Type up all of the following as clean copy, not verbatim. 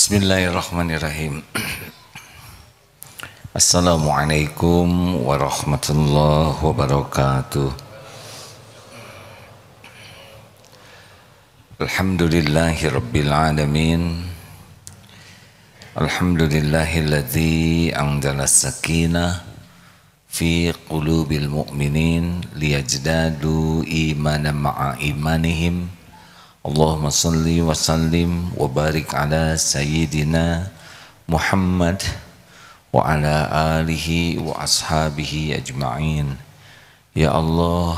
Bismillahirrahmanirrahim. Assalamualaikum warahmatullahi wabarakatuh. Alhamdulillahirrabbilalamin. Alhamdulillahilladzi anzala sakinah fi qulubil mu'minin liyajdadu imanan ma'a imanihim. Allahumma salli wa sallim wa barik ala sayyidina Muhammad wa ala alihi wa ashabihi ajma'in. Ya Allah,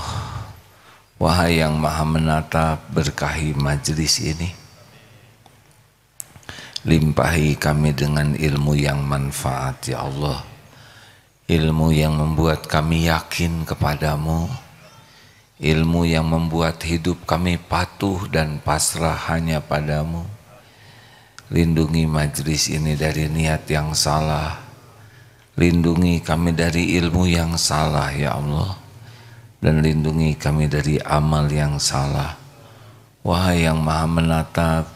wahai yang maha menatap, berkahi majlis ini. Limpahi kami dengan ilmu yang manfaat, ya Allah. Ilmu yang membuat kami yakin kepadamu. Ilmu yang membuat hidup kami patuh dan pasrah hanya padamu. Lindungi majelis ini dari niat yang salah. Lindungi kami dari ilmu yang salah, ya Allah. Dan lindungi kami dari amal yang salah. Wahai yang maha menatap,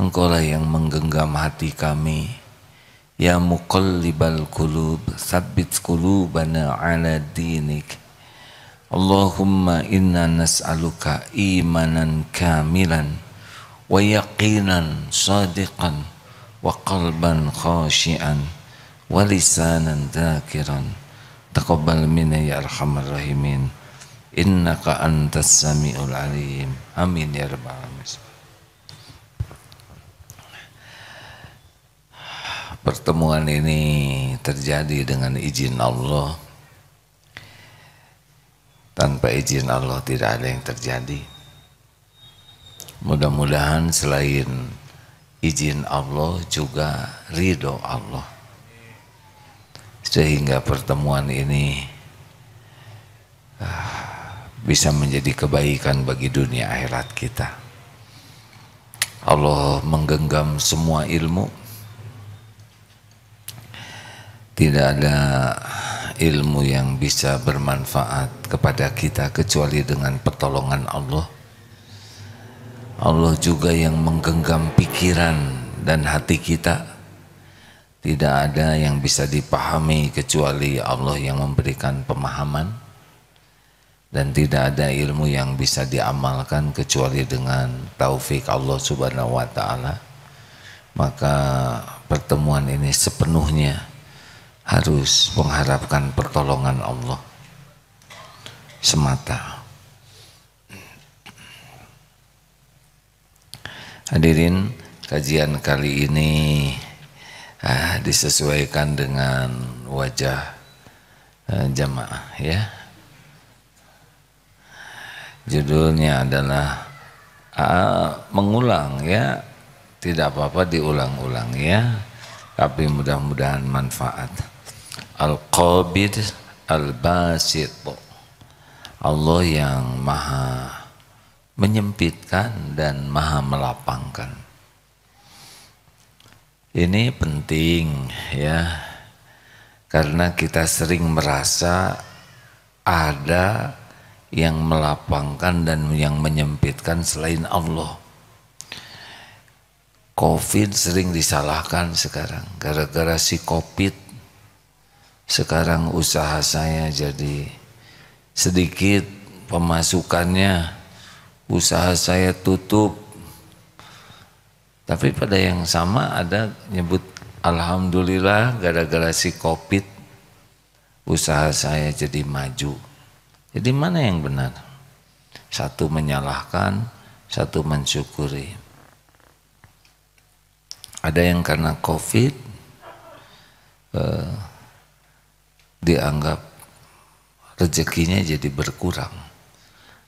Engkaulah yang menggenggam hati kami. Ya muqallibal qulub, tsabbit qulubana ala dinik. Allahumma inna nas'aluka imanan kamilan wa yaqinan sadiqan wa qalban khashian wa lisanan dhakiran. Taqabbal minna ya arhamar rahimin, innaka antas sami'ul alim. Amin ya rabbal alamin. Pertemuan ini terjadi dengan izin Allah. Tanpa izin Allah tidak ada yang terjadi. Mudah-mudahan selain izin Allah juga ridho Allah. Sehingga pertemuan ini bisa menjadi kebaikan bagi dunia akhirat kita. Allah menggenggam semua ilmu. Tidak ada ilmu yang bisa bermanfaat kepada kita kecuali dengan pertolongan Allah. Allah juga yang menggenggam pikiran dan hati kita. Tidak ada yang bisa dipahami kecuali Allah yang memberikan pemahaman. Dan tidak ada ilmu yang bisa diamalkan kecuali dengan taufik Allah Subhanahu wa ta'ala. Maka pertemuan ini sepenuhnya harus mengharapkan pertolongan Allah semata. Hadirin, kajian kali ini disesuaikan dengan wajah jamaah, ya. Judulnya adalah mengulang, ya. Tidak apa-apa diulang-ulang, ya. Tapi mudah-mudahan manfaat. Al-Qabidh Al-Basithu, Allah yang maha menyempitkan dan maha melapangkan. Ini penting, ya, karena kita sering merasa ada yang melapangkan dan yang menyempitkan selain Allah. Covid sering disalahkan sekarang, gara-gara si Covid. Sekarang usaha saya jadi sedikit pemasukannya, usaha saya tutup. Tapi pada yang sama ada nyebut alhamdulillah gara-gara si Covid usaha saya jadi maju. Jadi mana yang benar? Satu menyalahkan, satu mensyukuri. Ada yang karena Covid dianggap rezekinya jadi berkurang.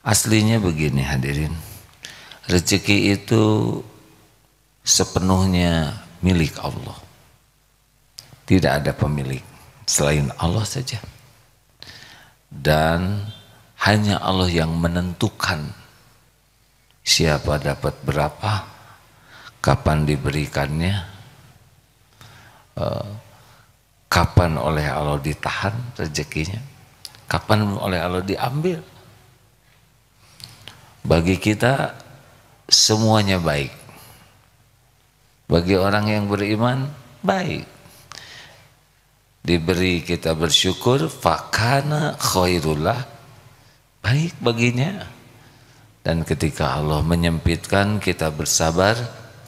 Aslinya begini, hadirin, rezeki itu sepenuhnya milik Allah. Tidak ada pemilik selain Allah saja. Dan hanya Allah yang menentukan siapa dapat berapa, kapan diberikannya, kapan oleh Allah ditahan rezekinya, kapan oleh Allah diambil. Bagi kita semuanya baik. Bagi orang yang beriman, baik. Diberi kita bersyukur, fakana khairullah, baik baginya. Dan ketika Allah menyempitkan, kita bersabar,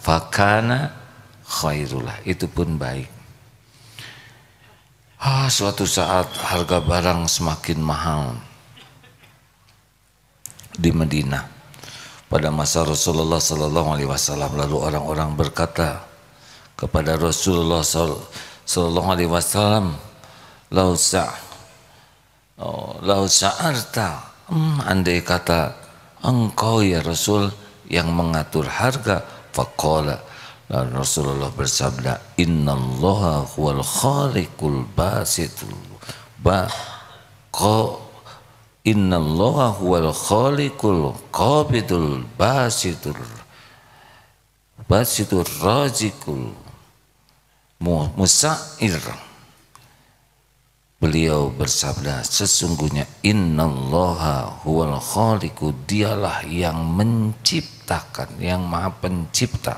fakana khairullah, itu pun baik. Suatu saat harga barang semakin mahal di Madinah pada masa Rasulullah Sallallahu Alaihi Wasallam. Lalu orang-orang berkata kepada Rasulullah Sallallahu Alaihi Wasallam, lau sa'arta, andai kata engkau ya Rasul yang mengatur harga, faqala. Dan Rasulullah bersabda, innallaha huwal khaliqul basitul innallaha huwal khaliqul qabidul basitul razikul musair. Beliau bersabda, sesungguhnya innallaha huwal khaliqu, dialah yang menciptakan, yang maha pencipta.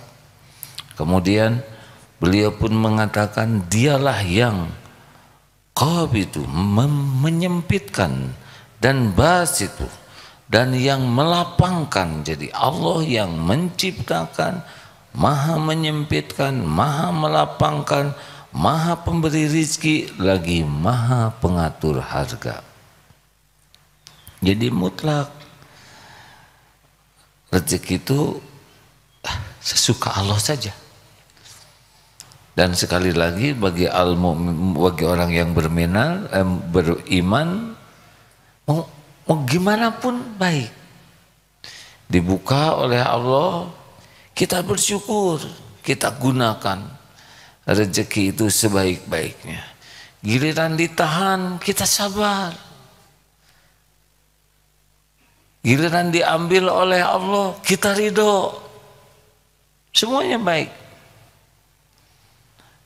Kemudian beliau pun mengatakan, dialah yang qabidu, menyempitkan, dan basitu, dan yang melapangkan. Jadi Allah yang menciptakan, maha menyempitkan, maha melapangkan, maha pemberi rizki, lagi maha pengatur harga. Jadi mutlak rezeki itu sesuka Allah saja. Dan sekali lagi bagi orang yang beriman, mau gimana pun baik. Dibuka oleh Allah, kita bersyukur, kita gunakan rezeki itu sebaik-baiknya. Giliran ditahan, kita sabar. Giliran diambil oleh Allah, kita ridho. Semuanya baik.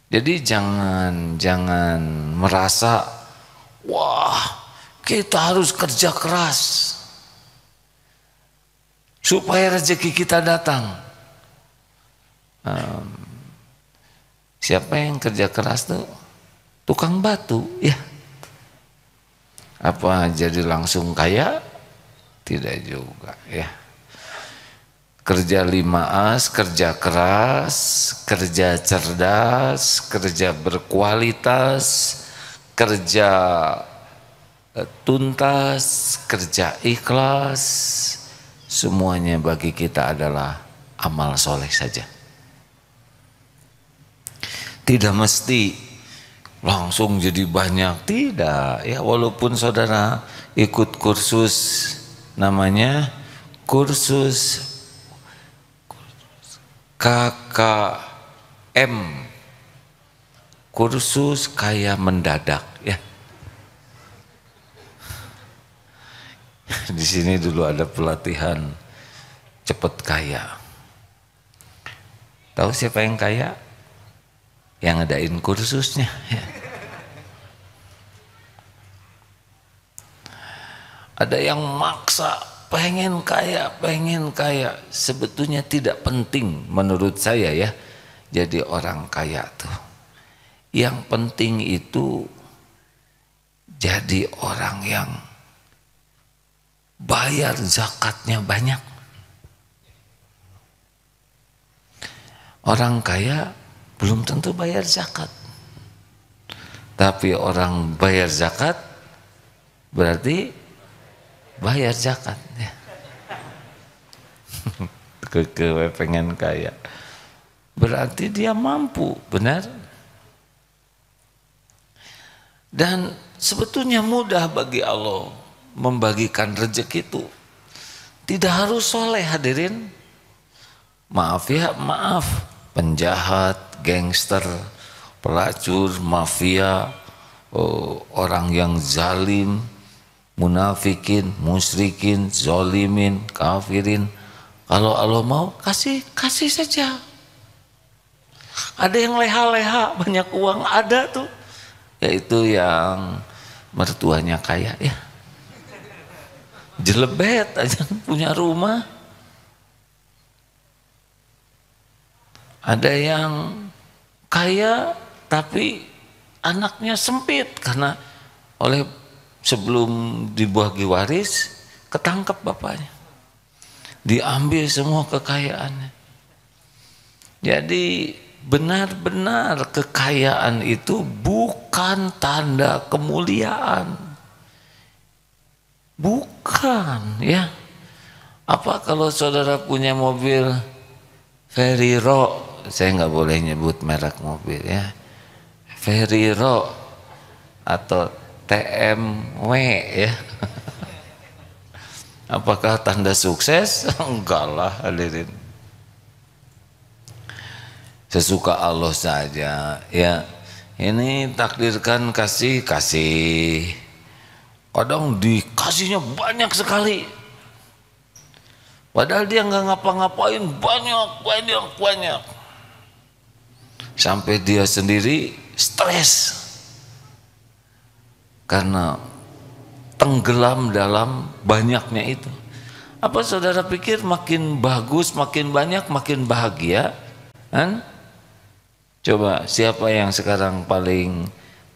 Jadi jangan merasa, wah, kita harus kerja keras supaya rezeki kita datang. Siapa yang kerja keras tuh? Tukang batu, ya. Apa jadi langsung kaya? Tidak juga, ya. Kerja lima as, kerja keras, kerja cerdas, kerja berkualitas, kerja tuntas, kerja ikhlas, semuanya bagi kita adalah amal soleh saja. Tidak mesti langsung jadi banyak, tidak. Ya, walaupun saudara ikut kursus, namanya kursus KKM, kursus kaya mendadak, ya. Di sini dulu ada pelatihan cepet kaya. Tahu siapa yang kaya? Yang ngadain kursusnya, ya. Ada yang maksa, pengen kaya, sebetulnya tidak penting menurut saya, ya. Jadi orang kaya tuh, yang penting itu jadi orang yang bayar zakatnya banyak. Orang kaya belum tentu bayar zakat, tapi orang bayar zakat berarti bayar zakat, ya. Keke pengen kaya, berarti dia mampu, benar? Dan sebetulnya mudah bagi Allah membagikan rezeki itu. Tidak harus soleh, hadirin. Maaf ya, maaf. Penjahat, gangster, pelacur, mafia, orang yang zalim, munafikin, musyrikin, zolimin, kafirin. Kalau Allah mau, kasih saja. Ada yang leha-leha, banyak uang, ada tuh. Yaitu yang mertuanya kaya, ya. Jelebet aja punya rumah. Ada yang kaya tapi anaknya sempit karena oleh sebelum dibagi waris ketangkep bapaknya. Diambil semua kekayaannya. Jadi benar-benar kekayaan itu bukan tanda kemuliaan. Bukan, ya. Apa kalau saudara punya mobil Ferrero, saya nggak boleh nyebut merek mobil ya, Ferrero atau TMW ya. Apakah tanda sukses? Enggak lah hadirin. Sesuka Allah saja ya. Ini takdirkan kasih. Kadang dikasihnya banyak sekali. Padahal dia nggak ngapa-ngapain, banyak. Sampai dia sendiri stres. Karena tenggelam dalam banyaknya itu. Apa saudara pikir makin bagus, makin banyak, makin bahagia? Kan? Coba siapa yang sekarang paling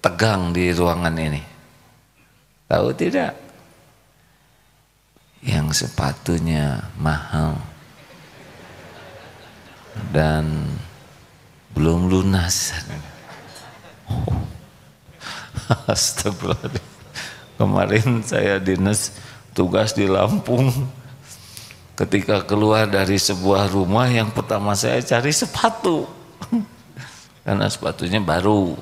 tegang di ruangan ini? Tahu tidak? Yang sepatunya mahal dan belum lunas. Oh. Astagfirullah. Kemarin saya dinas tugas di Lampung. Ketika keluar dari sebuah rumah, yang pertama saya cari sepatu karena sepatunya baru.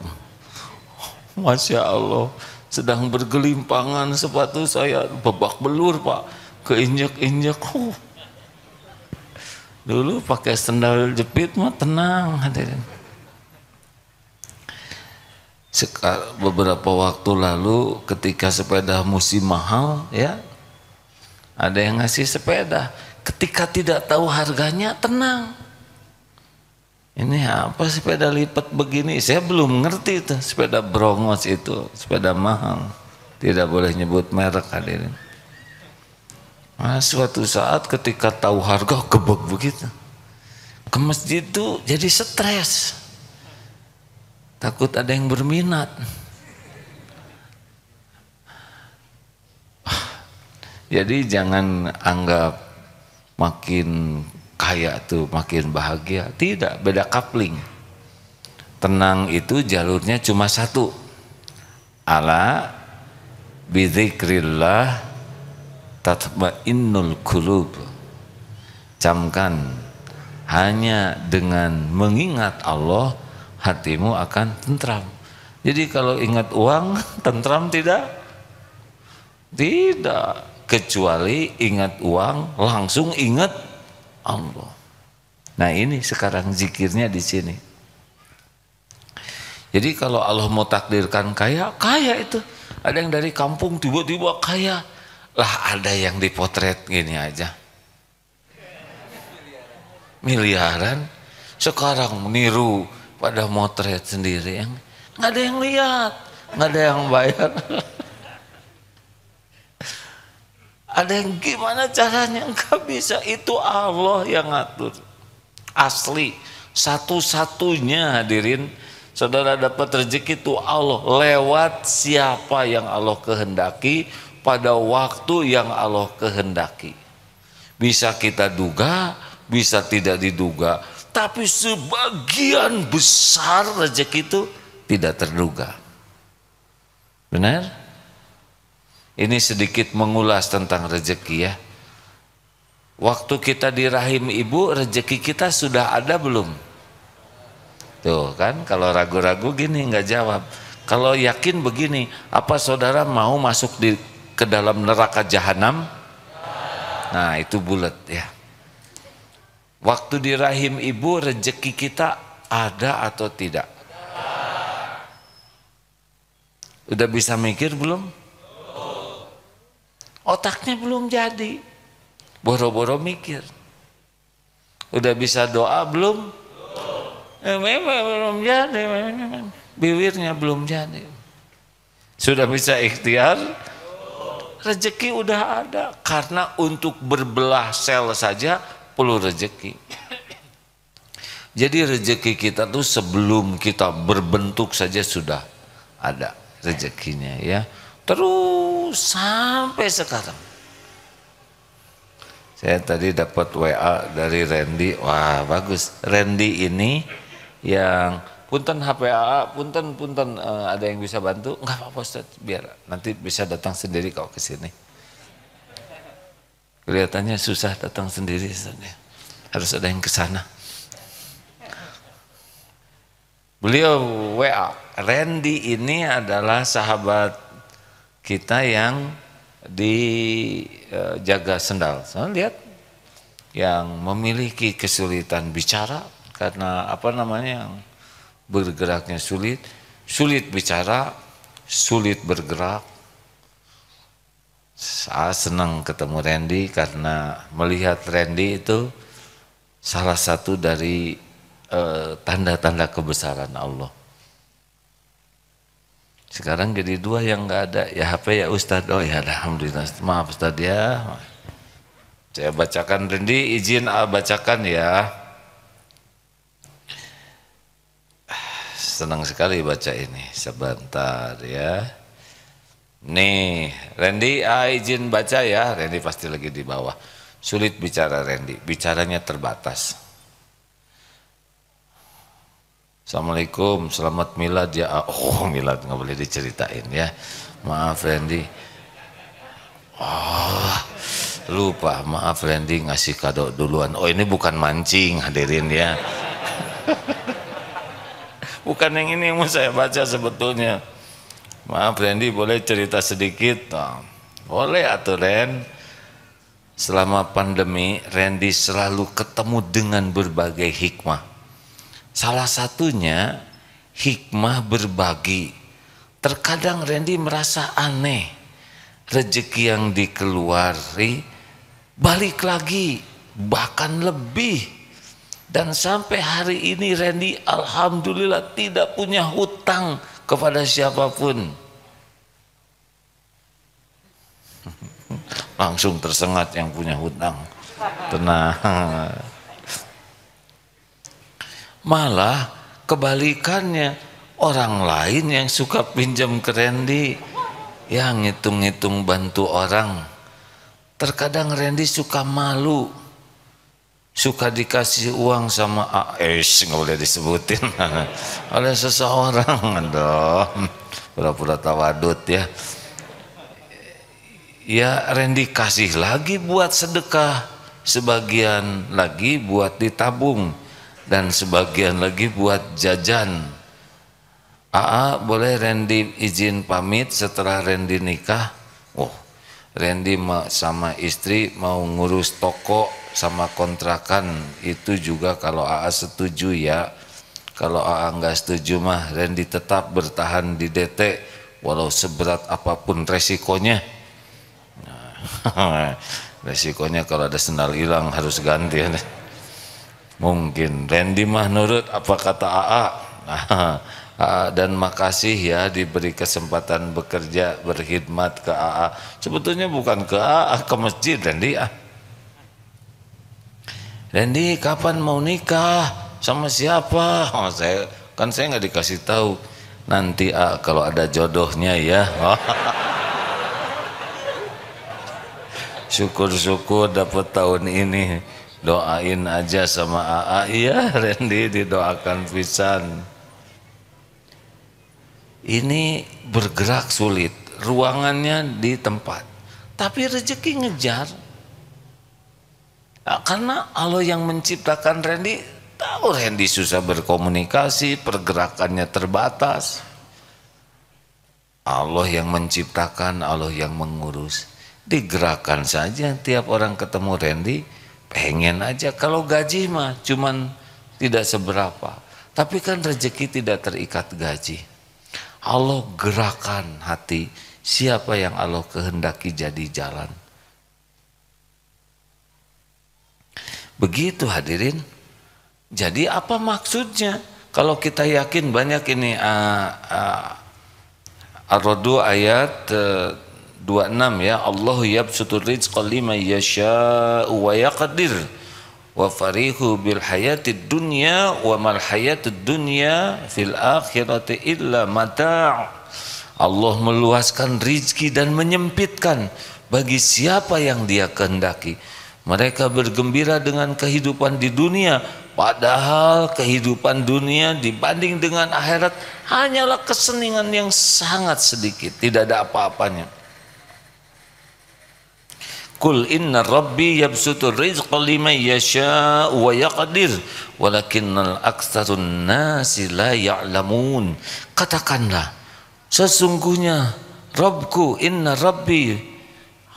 Masya Allah, sedang bergelimpangan sepatu saya, babak belur Pak, keinjak-injak. Dulu pakai sandal jepit mah tenang. Beberapa waktu lalu ketika sepeda musim mahal ya, ada yang ngasih sepeda, ketika tidak tahu harganya tenang, ini apa sepeda lipat begini, saya belum ngerti itu sepeda brongos itu, sepeda mahal, tidak boleh nyebut merek hadirin. Nah, suatu saat ketika tahu harga gebek begitu, ke masjid itu jadi stres. Takut ada yang berminat. Jadi jangan anggap makin kaya tuh makin bahagia. Tidak, beda coupling. Tenang itu jalurnya cuma satu. Ala bizikrillah tatma'innul qulub. Camkan, hanya dengan mengingat Allah hatimu akan tentram. Jadi kalau ingat uang tentram tidak? Tidak, kecuali ingat uang langsung ingat Allah. Nah ini sekarang zikirnya di sini. Jadi kalau Allah mau takdirkan kaya, kaya itu. Ada yang dari kampung tiba-tiba kaya. Lah ada yang dipotret gini aja. Miliaran. Sekarang meniru pada motret sendiri, yang nggak ada yang lihat, nggak ada yang bayar. Ada yang gimana caranya, nggak bisa, itu Allah yang ngatur. Asli, satu-satunya hadirin, saudara dapat rezeki itu Allah, lewat siapa yang Allah kehendaki, pada waktu yang Allah kehendaki. Bisa kita duga, bisa tidak diduga. Tapi sebagian besar rezeki itu tidak terduga. Benar? Ini sedikit mengulas tentang rezeki ya. Waktu kita di rahim ibu, rezeki kita sudah ada belum? Tuh kan, kalau ragu-ragu gini nggak jawab. Kalau yakin begini, apa saudara mau masuk ke dalam neraka jahanam? Nah itu bulat ya. Waktu di rahim ibu rezeki kita ada atau tidak? Udah bisa mikir belum? Otaknya belum jadi. Boro-boro mikir. Udah bisa doa belum? Belum jadi. Bibirnya belum jadi. Sudah bisa ikhtiar? Rezeki udah ada. Karena untuk berbelah sel saja perlu rezeki. Jadi rezeki kita tuh sebelum kita berbentuk saja sudah ada rezekinya ya. Terus sampai sekarang. Saya tadi dapat WA dari Randy, wah bagus. Randy ini yang punten HPAA, punten ada yang bisa bantu? Enggak apa-apa Ustaz, biar nanti bisa datang sendiri kalau ke sini. Kelihatannya susah datang sendiri, Ustaz. Harus ada yang ke sana. Beliau WA, Randy ini adalah sahabat kita yang dijaga sendal. Soalnya lihat, yang memiliki kesulitan bicara karena apa namanya, yang bergeraknya sulit, sulit bicara, sulit bergerak. Saya senang ketemu Randy karena melihat Randy itu salah satu dari tanda-tanda kebesaran Allah. Sekarang jadi dua yang nggak ada, ya HP ya Ustadz. Oh ya alhamdulillah, maaf Ustadz ya. Saya bacakan Rendi, izin bacakan ya. Senang sekali baca ini, sebentar ya. Nih Rendi, izin baca ya. Rendi pasti lagi di bawah. Sulit bicara Rendi, bicaranya terbatas. Assalamualaikum, selamat milad ya. Oh milad nggak boleh diceritain ya, maaf Randy. Oh lupa, maaf Randy ngasih kado duluan. Oh ini bukan mancing hadirin ya. Bukan yang ini yang mau saya baca sebetulnya. Maaf Randy, boleh cerita sedikit? Oh, boleh atuh Ren. Selama pandemi Randy selalu ketemu dengan berbagai hikmah. Salah satunya hikmah berbagi. Terkadang Randy merasa aneh, rezeki yang dikeluari balik lagi, bahkan lebih. Dan sampai hari ini Randy alhamdulillah tidak punya hutang kepada siapapun. Langsung tersengat yang punya hutang. Tenang. Malah kebalikannya, orang lain yang suka pinjam ke Randy, yang ngitung-ngitung bantu orang. Terkadang Randy suka malu, suka dikasih uang sama AS, nggak boleh disebutin, oleh seseorang. Aduh, pura-pura tawadut ya. Ya Randy kasih lagi buat sedekah, sebagian lagi buat ditabung, dan sebagian lagi buat jajan. AA, boleh Randy izin pamit setelah Randy nikah? Oh, Randy sama istri mau ngurus toko sama kontrakan. Itu juga kalau AA setuju ya. Kalau AA nggak setuju mah Randy tetap bertahan di DT walau seberat apapun resikonya. Nah, resikonya kalau ada sendal hilang harus ganti. Mungkin Randy mah nurut apa kata AA. Dan makasih ya diberi kesempatan bekerja, berkhidmat ke AA. Sebetulnya bukan ke AA, ke masjid Randy. Randy kapan mau nikah? Sama siapa? Oh, saya nggak dikasih tahu. Nanti AA kalau ada jodohnya ya. Syukur-syukur dapat tahun ini. Doain aja sama AA, iya Randy didoakan pisan. Ini bergerak sulit, ruangannya di tempat, tapi rezeki ngejar. Karena Allah yang menciptakan Randy, tahu Randy susah berkomunikasi, pergerakannya terbatas. Allah yang menciptakan, Allah yang mengurus. Digerakkan saja, tiap orang ketemu Randy, pengen aja. Kalau gaji mah cuman tidak seberapa. Tapi kan rezeki tidak terikat gaji. Allah gerakan hati. Siapa yang Allah kehendaki jadi jalan. Begitu hadirin. Jadi apa maksudnya? Kalau kita yakin banyak ini. Ar-Radu ayat 26 ya, Allahu yabsutur rizqa liman yasha'u wa yaqdir wa farihu bil hayatid dunya wa mal hayatid dunya fil akhirati illa mata'. Allah meluaskan rizki dan menyempitkan bagi siapa yang dia kehendaki. Mereka bergembira dengan kehidupan di dunia, padahal kehidupan dunia dibanding dengan akhirat hanyalah kesenangan yang sangat sedikit, tidak ada apa-apanya. Qul inna rabbi yabsutur rizqa liman yasha'u wa yaqdir walakinnal aktsarun nasi la ya'lamun. Katakanlah, sesungguhnya Rabbku, inna rabbi,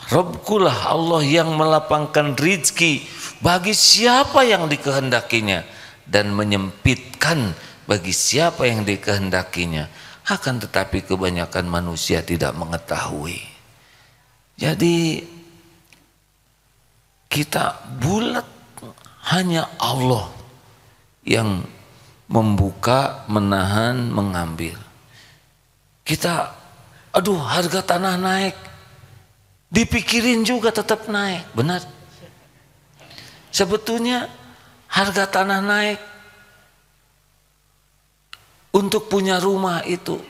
Rabbkulah Allah yang melapangkan rizki bagi siapa yang dikehendakinya dan menyempitkan bagi siapa yang dikehendakinya. Akan tetapi kebanyakan manusia tidak mengetahui. Jadi kita bulat, hanya Allah yang membuka, menahan, mengambil. Kita, aduh harga tanah naik, dipikirin juga tetap naik, benar? Sebetulnya harga tanah naik untuk punya rumah itu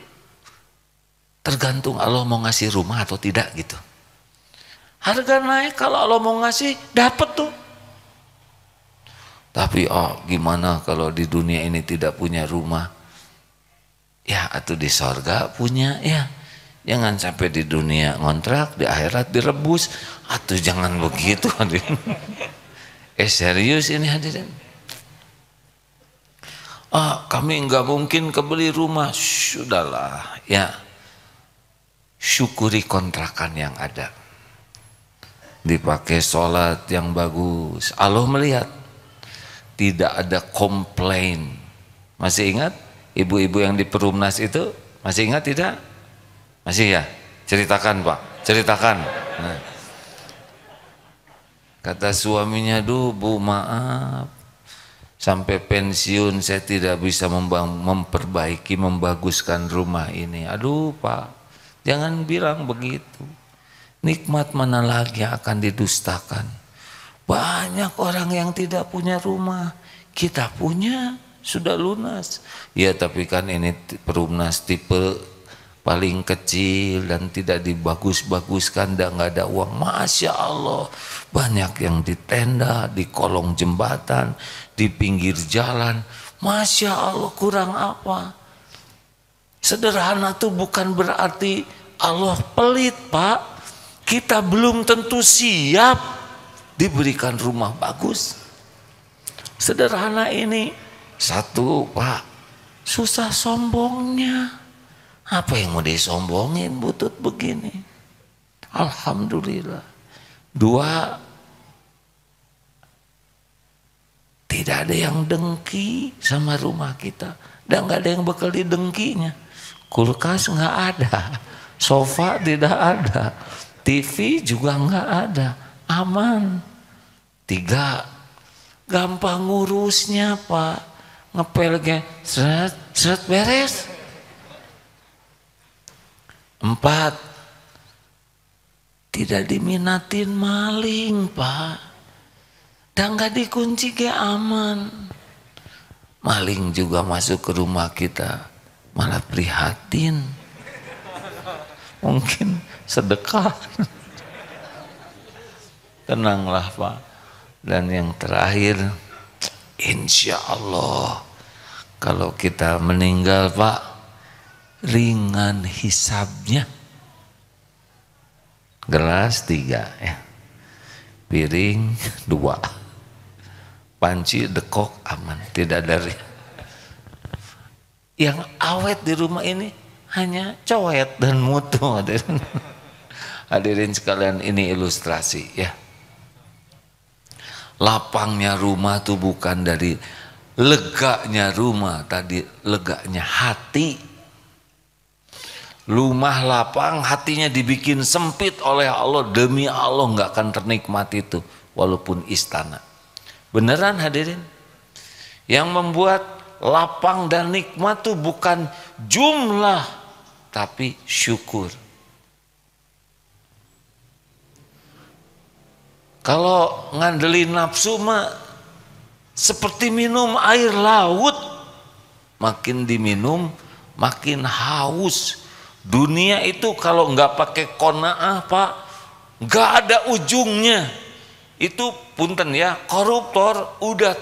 tergantung Allah mau ngasih rumah atau tidak gitu. Harga naik kalau Allah mau ngasih, dapat tuh. Tapi gimana kalau di dunia ini tidak punya rumah? Ya atau di sorga punya ya. Jangan sampai di dunia ngontrak, di akhirat direbus. Atau jangan begitu hadirin. Serius ini hadirin. Kami nggak mungkin kebeli rumah. Sudahlah ya. Syukuri kontrakan yang ada. Dipakai sholat yang bagus. Allah melihat. Tidak ada komplain. Masih ingat? Ibu-ibu yang di Perumnas itu. Masih ingat tidak? Masih ya? Ceritakan Pak. Ceritakan. Nah. Kata suaminya, duh Bu maaf. Sampai pensiun saya tidak bisa memperbaiki, membaguskan rumah ini. Aduh Pak. Jangan bilang begitu. Nikmat mana lagi yang akan didustakan? Banyak orang yang tidak punya rumah. Kita punya, sudah lunas. Ya tapi kan ini Perumnas tipe paling kecil dan tidak dibagus-baguskan dan nggak ada uang. Masya Allah, banyak yang di tenda, di kolong jembatan, di pinggir jalan. Masya Allah, kurang apa? Sederhana itu bukan berarti Allah pelit Pak. Kita belum tentu siap diberikan rumah bagus. Sederhana ini. Satu Pak, susah sombongnya. Apa yang mau disombongin butut begini? Alhamdulillah. Dua, tidak ada yang dengki sama rumah kita. Dan gak ada yang bakal didengkinya. Kulkas gak ada. Sofa tidak ada. TV juga nggak ada, aman. Tiga, gampang ngurusnya Pak, ngepelnya seret seret beres. Empat, tidak diminatin maling Pak, dan nggak dikunci kayak aman. Maling juga masuk ke rumah kita, malah prihatin. Mungkin sedekah. Tenanglah Pak. Dan yang terakhir, insya Allah kalau kita meninggal Pak, ringan hisabnya. Gelas 3 ya, piring 2, panci dekok aman, tidak ada. Yang awet di rumah ini hanya coet dan mutu. Hadirin sekalian, ini ilustrasi ya. Lapangnya rumah tuh bukan dari leganya rumah, tadi leganya hati. Rumah lapang, hatinya dibikin sempit oleh Allah. Demi Allah nggak akan ternikmati itu walaupun istana. Beneran hadirin. Yang membuat lapang dan nikmat tuh bukan jumlah, tapi syukur. Kalau ngandelin nafsu mah Seperti minum air laut, makin diminum makin haus. Dunia itu kalau nggak pakai qanaah, Pak, nggak ada ujungnya. Itu punten ya, koruptor udah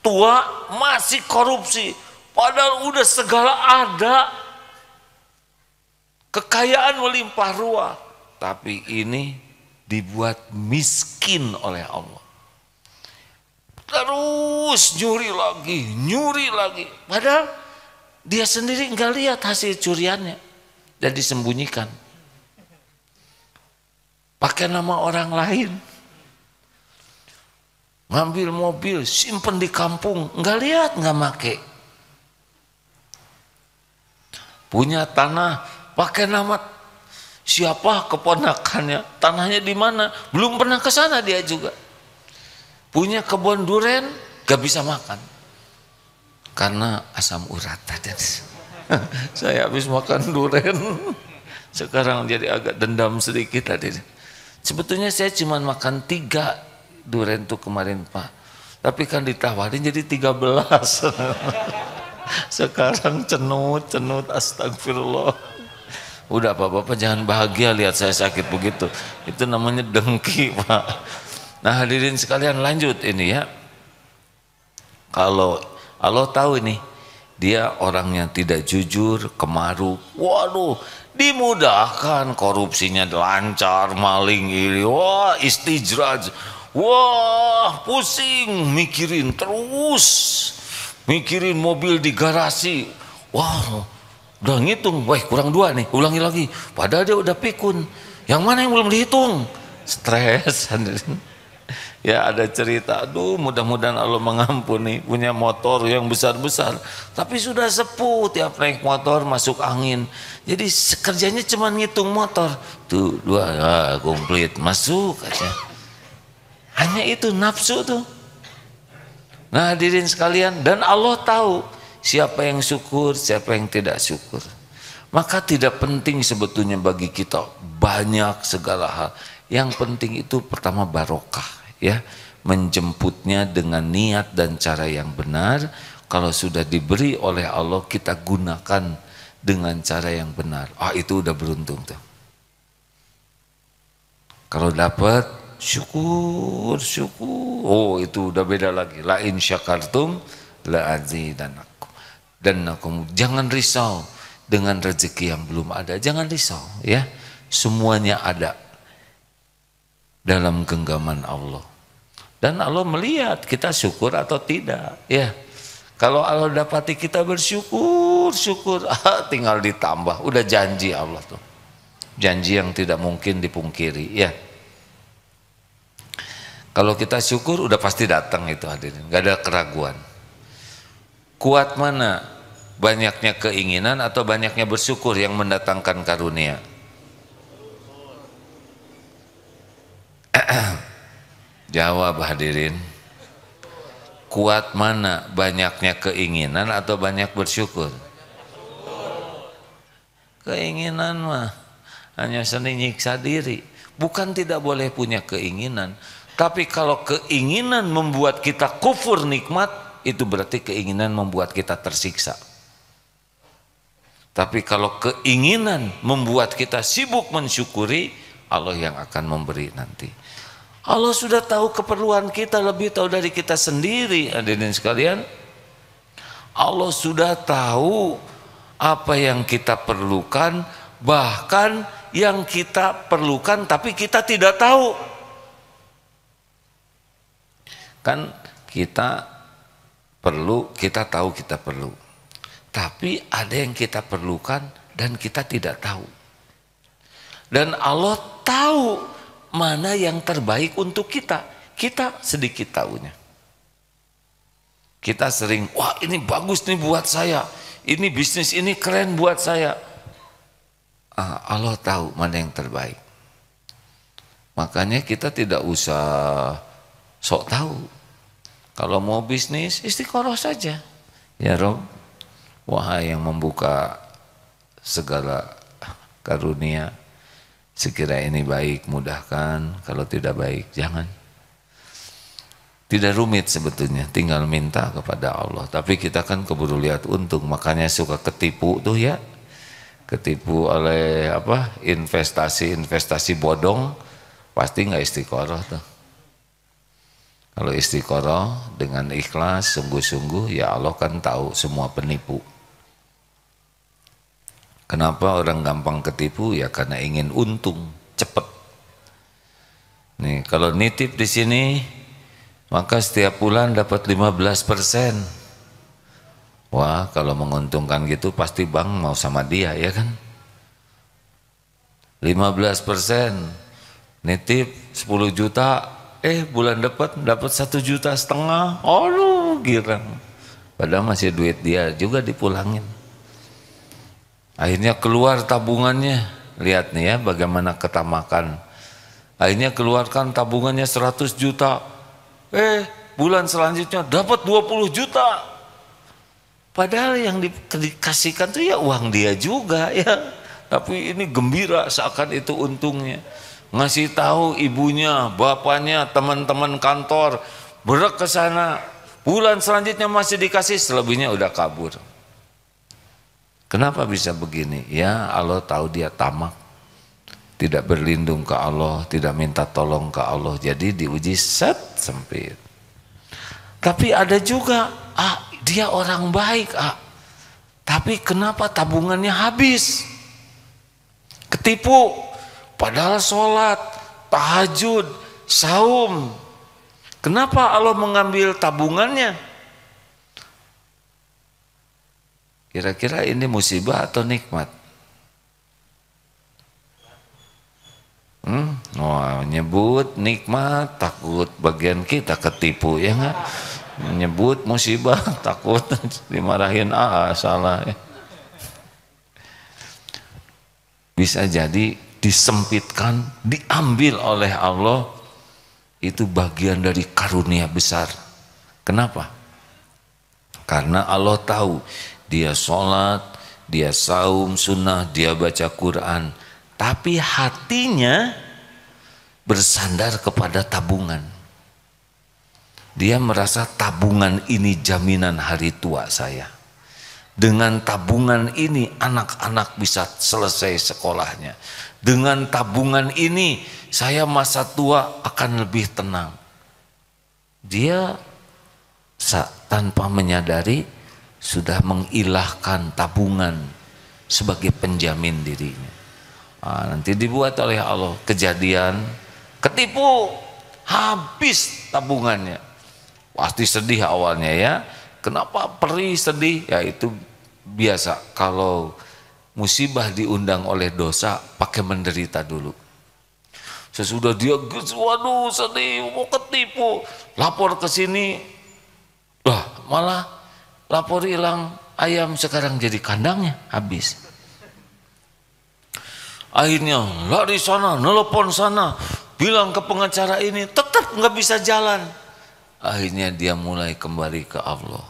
tua masih korupsi, padahal udah segala ada, kekayaan melimpah ruah, tapi ini dibuat miskin oleh Allah. Terus nyuri lagi, padahal dia sendiri nggak lihat hasil curiannya dan disembunyikan, pakai nama orang lain. Ngambil mobil, simpen di kampung, nggak lihat, nggak make. Punya tanah, pakai nama siapa keponakannya, tanahnya di mana, belum pernah ke sana dia juga. Punya kebun duren, gak bisa makan karena asam urat tadi. Saya habis makan duren, sekarang jadi agak dendam sedikit tadi. Sebetulnya saya cuma makan 3 duren tuh kemarin, Pak, tapi kan ditawarin jadi 13. Sekarang cenut-cenut, astagfirullah. Udah, Pak, Bapak jangan bahagia lihat saya sakit begitu. Itu namanya dengki, Pak. Nah, hadirin sekalian, lanjut ini ya. Kalau Allah tahu ini, dia orangnya tidak jujur, kemaruk. Waduh, dimudahkan korupsinya, lancar, maling, iri. Wah, istijraj. Wah, pusing mikirin terus. Mikirin mobil di garasi. Wah, udah ngitung. Wah, kurang 2 nih, ulangi lagi. Padahal dia udah pikun. Yang mana yang belum dihitung? Stres, hadirin. Ya, ada cerita, aduh, mudah-mudahan Allah mengampuni, punya motor yang besar-besar, tapi sudah sepuh, tiap naik motor masuk angin. Jadi kerjanya cuma ngitung motor, tuh 2, komplit, masuk aja. Hanya itu nafsu tuh. Nah, hadirin sekalian, dan Allah tahu siapa yang syukur, siapa yang tidak syukur. Maka tidak penting sebetulnya bagi kita banyak segala hal. Yang penting itu pertama barokah. Ya, menjemputnya dengan niat dan cara yang benar. Kalau sudah diberi oleh Allah, kita gunakan dengan cara yang benar. Ah, itu udah beruntung tuh. Kalau dapat, syukur, syukur. Oh, itu udah beda lagi. La in syakartum la azidanakum. Dan aku jangan risau dengan rezeki yang belum ada. Jangan risau, ya. Semuanya ada dalam genggaman Allah, dan Allah melihat kita syukur atau tidak. Ya, kalau Allah dapati kita bersyukur, syukur, tinggal ditambah. Udah janji Allah tuh, janji yang tidak mungkin dipungkiri. Ya, kalau kita syukur udah pasti datang itu, hadirin, nggak ada keraguan. Kuat mana, banyaknya keinginan atau banyaknya bersyukur yang mendatangkan karunia? Jawab, hadirin. Kuat mana, banyaknya keinginan atau banyak bersyukur? Keinginan mah hanya seni nyiksa diri. Bukan tidak boleh punya keinginan, tapi kalau keinginan membuat kita kufur nikmat, itu berarti keinginan membuat kita tersiksa. Tapi kalau keinginan membuat kita sibuk mensyukuri, Allah yang akan memberi nanti. Allah sudah tahu keperluan kita, lebih tahu dari kita sendiri, hadirin sekalian. Allah sudah tahu apa yang kita perlukan, bahkan yang kita perlukan tapi kita tidak tahu. Kan kita perlu, kita tahu kita perlu. Tapi ada yang kita perlukan dan kita tidak tahu. Dan Allah tahu mana yang terbaik untuk kita. Kita sedikit tahunya. Kita sering, wah, ini bagus nih buat saya, ini bisnis ini keren buat saya. Allah tahu mana yang terbaik. Makanya kita tidak usah sok tahu. Kalau mau bisnis, istiqoroh saja. Ya Rob, wahai yang membuka segala karunia, sekiranya ini baik mudahkan, kalau tidak baik jangan. Tidak rumit sebetulnya, tinggal minta kepada Allah. Tapi kita kan keburu lihat untung, makanya suka ketipu tuh ya. Ketipu oleh apa? Investasi-investasi bodong, pasti nggak istiqoroh tuh. Kalau istiqoroh dengan ikhlas, sungguh-sungguh, ya Allah kan tahu semua penipu. Kenapa orang gampang ketipu? Ya karena ingin untung, cepat. Nih, kalau nitip di sini, maka setiap bulan dapat 15%. Wah, kalau menguntungkan gitu pasti bank mau sama dia, ya kan? 15%. Nitip 10 juta, bulan dapat 1,5 juta. Aduh, girang. Padahal masih duit dia juga dipulangin. Akhirnya keluar tabungannya. Lihat nih ya bagaimana ketamakan. Akhirnya keluarkan tabungannya 100 juta. Bulan selanjutnya dapat 20 juta. Padahal yang dikasihkan itu ya uang dia juga ya. Tapi ini gembira seakan itu untungnya. Ngasih tahu ibunya, bapaknya, teman-teman kantor, berek ke sana. Bulan selanjutnya masih dikasih, selebihnya udah kabur. Kenapa bisa begini? Ya Allah tahu dia tamak. Tidak berlindung ke Allah, tidak minta tolong ke Allah, jadi diuji set sempit. Tapi ada juga, dia orang baik, tapi kenapa tabungannya habis? Ketipu, padahal sholat, tahajud, saum. Kenapa Allah mengambil tabungannya? Kira-kira ini musibah atau nikmat? Wah, nyebut nikmat takut bagian kita ketipu ya nggak? Nyebut musibah takut dimarahin salah. Ya. Bisa jadi disempitkan, diambil oleh Allah itu bagian dari karunia besar. Kenapa? Karena Allah tahu dia sholat, dia saum sunnah, dia baca Quran. Tapi hatinya bersandar kepada tabungan. Dia merasa tabungan ini jaminan hari tua saya. Dengan tabungan ini anak-anak bisa selesai sekolahnya. Dengan tabungan ini saya masa tua akan lebih tenang. Dia tanpa menyadari sudah mengilahkan tabungan sebagai penjamin dirinya. Nanti dibuat oleh Allah kejadian ketipu habis tabungannya, pasti sedih awalnya ya. Kenapa perih sedih? Ya itu biasa kalau musibah diundang oleh dosa pakai menderita dulu. Sesudah dia waduh sedih mau ketipu, lapor ke sini, malah lapor hilang ayam sekarang jadi kandangnya habis. Akhirnya lari sana, nelpon sana, bilang ke pengacara ini, tetap nggak bisa jalan. Akhirnya dia mulai kembali ke Allah.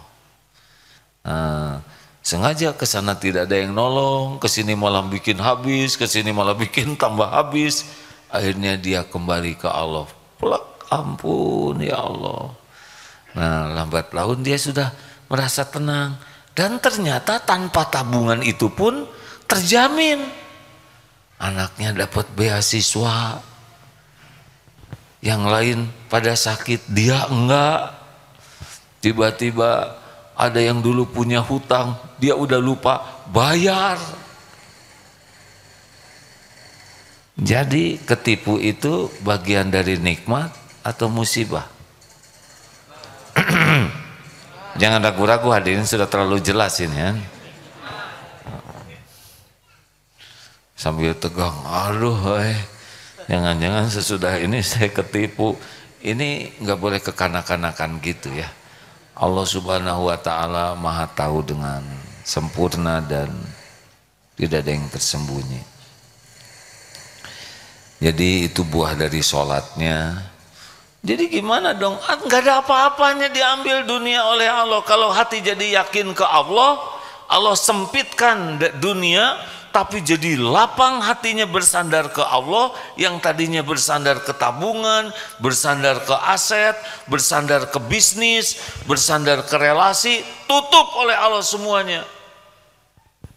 Sengaja ke sana tidak ada yang nolong, ke sini malah bikin habis, ke sini malah bikin tambah habis. Akhirnya dia kembali ke Allah. Plak, ampun ya Allah. Nah, lambat laun dia sudah merasa tenang. Dan ternyata tanpa tabungan itu pun terjamin. Anaknya dapat beasiswa, yang lain pada sakit, dia enggak. Tiba-tiba ada yang dulu punya hutang, dia udah lupa bayar. Jadi ketipu itu bagian dari nikmat atau musibah? Jangan ragu-ragu, hadirin sudah terlalu jelas ini ya. Sambil tegang, jangan-jangan sesudah ini saya ketipu. Ini nggak boleh kekanak-kanakan gitu ya. Allah Subhanahu wa Ta'ala Maha Tahu dengan sempurna dan tidak ada yang tersembunyi. Jadi itu buah dari sholatnya. Jadi gimana dong? Nggak ada apa-apanya diambil dunia oleh Allah. Kalau hati jadi yakin ke Allah, Allah sempitkan dunia. tapi jadi lapang hatinya bersandar ke Allah, yang tadinya bersandar ke tabungan, bersandar ke aset, bersandar ke bisnis, bersandar ke relasi, tutup oleh Allah semuanya.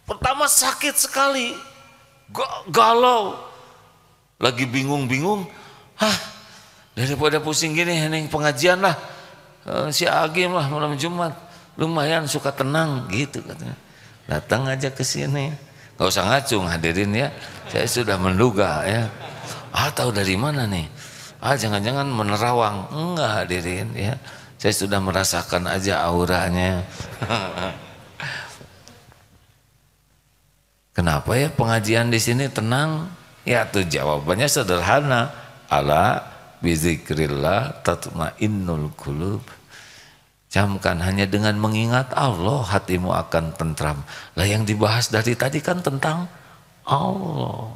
Pertama sakit sekali, galau, lagi bingung-bingung, daripada pusing gini, hening pengajian lah, si Agim lah malam Jumat, lumayan suka tenang gitu katanya, datang aja ke sini. Gak usah ngacung hadirin ya, saya sudah menduga ya. Tahu dari mana nih? Jangan-jangan menerawang. Enggak hadirin ya, saya sudah merasakan aja auranya. Kenapa ya pengajian di sini tenang? Ya tuh jawabannya sederhana. Ala bizikrillah tatma'innul qulub. Camkan, hanya dengan mengingat Allah hatimu akan tentram. Lah yang dibahas dari tadi kan tentang Allah.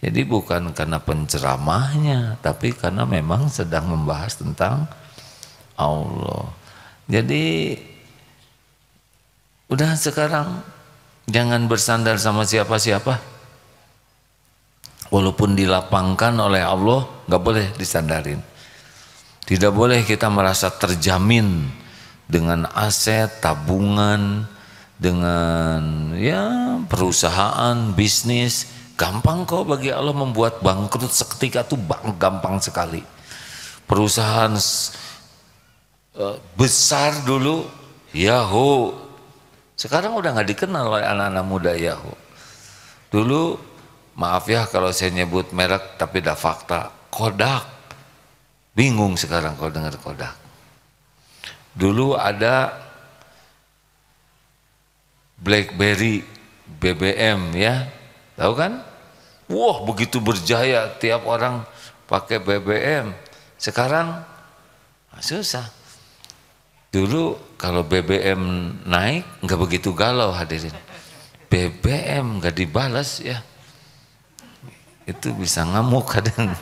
Jadi bukan karena penceramahnya, tapi karena memang sedang membahas tentang Allah. Jadi udah sekarang jangan bersandar sama siapa-siapa. Walaupun dilapangkan oleh Allah, nggak boleh disandarin. Tidak boleh kita merasa terjamin dengan aset, tabungan, dengan ya perusahaan, bisnis. Gampang kok bagi Allah membuat bangkrut seketika tuh gampang sekali. Perusahaan besar dulu, Yahoo. Sekarang udah nggak dikenal oleh anak-anak muda Yahoo. Dulu, maaf ya kalau saya nyebut merek tapi dah fakta, Kodak. Bingung sekarang kalau dengar Kodak. Dulu ada BlackBerry, BBM ya, tahu kan? Wah begitu berjaya tiap orang pakai BBM. Sekarang susah. Dulu kalau BBM naik nggak begitu galau hadirin. BBM nggak dibalas ya, itu bisa ngamuk kadang.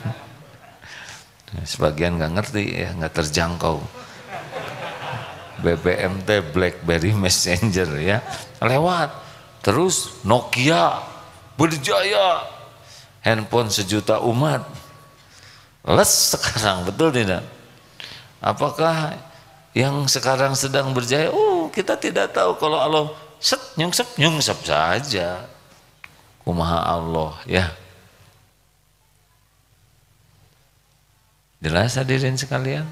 Sebagian nggak ngerti ya, nggak terjangkau. BBM teh BlackBerry Messenger ya, lewat. Terus Nokia berjaya, handphone sejuta umat. Les sekarang, betul tidak? Apakah yang sekarang sedang berjaya? Kita tidak tahu. Kalau Allah nyungsep saja, kumaha Allah ya. Jelas hadirin sekalian.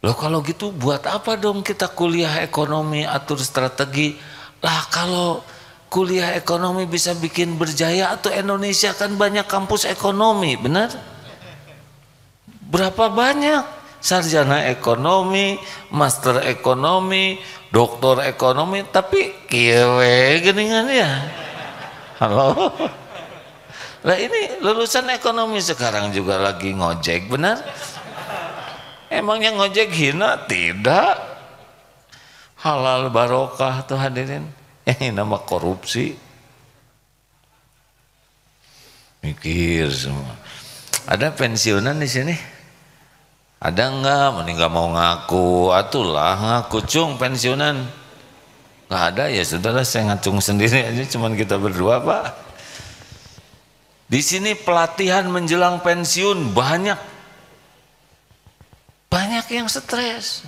Loh kalau gitu buat apa dong kita kuliah ekonomi, atur strategi? Lah kalau kuliah ekonomi bisa bikin berjaya atau Indonesia kan banyak kampus ekonomi, benar? Berapa banyak sarjana ekonomi, master ekonomi, doktor ekonomi, tapi kiewe geningan ya. Halo. Lah ini lulusan ekonomi sekarang juga lagi ngojek, benar? Emangnya ngojek hina? Tidak. Halal barokah tuh hadirin. Yang nama korupsi. Mikir semua. Ada pensiunan di sini? Ada enggak? Mending enggak mau ngaku. Atulah ngaku cung pensiunan. Enggak ada ya sudahlah saya ngacung sendiri aja, cuman kita berdua, Pak. Di sini pelatihan menjelang pensiun banyak. Banyak yang stres.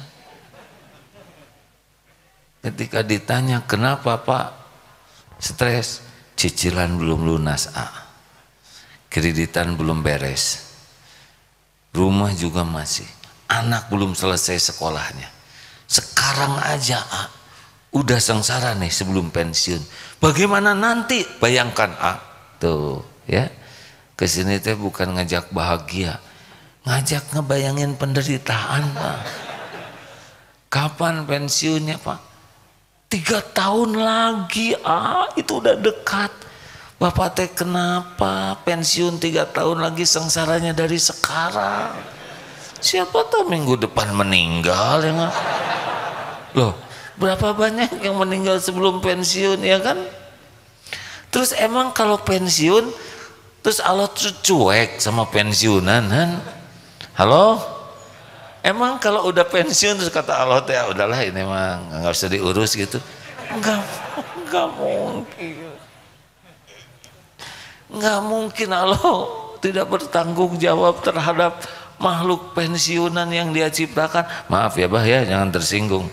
Ketika ditanya, kenapa Pak stres? Cicilan belum lunas A. Kreditan belum beres. Rumah juga masih. Anak belum selesai sekolahnya. Sekarang aja A. Udah sengsara nih sebelum pensiun. Bagaimana nanti? Bayangkan A. Tuh. Ya, kesini teh bukan ngajak bahagia, ngajak ngebayangin penderitaan Pak. Kapan pensiunnya Pak? 3 tahun lagi, itu udah dekat. Bapak teh kenapa pensiun 3 tahun lagi, sengsaranya dari sekarang? Siapa tahu minggu depan meninggal ya nggak? Loh, berapa banyak yang meninggal sebelum pensiun ya kan? Terus emang kalau pensiun, terus Allah cuek sama pensiunan kan? Halo? Emang kalau udah pensiun terus kata Allah teh udahlah ini mah nggak usah diurus gitu? Enggak mungkin. Nggak mungkin Allah tidak bertanggung jawab terhadap makhluk pensiunan yang Dia ciptakan. Maaf ya Bah ya, jangan tersinggung.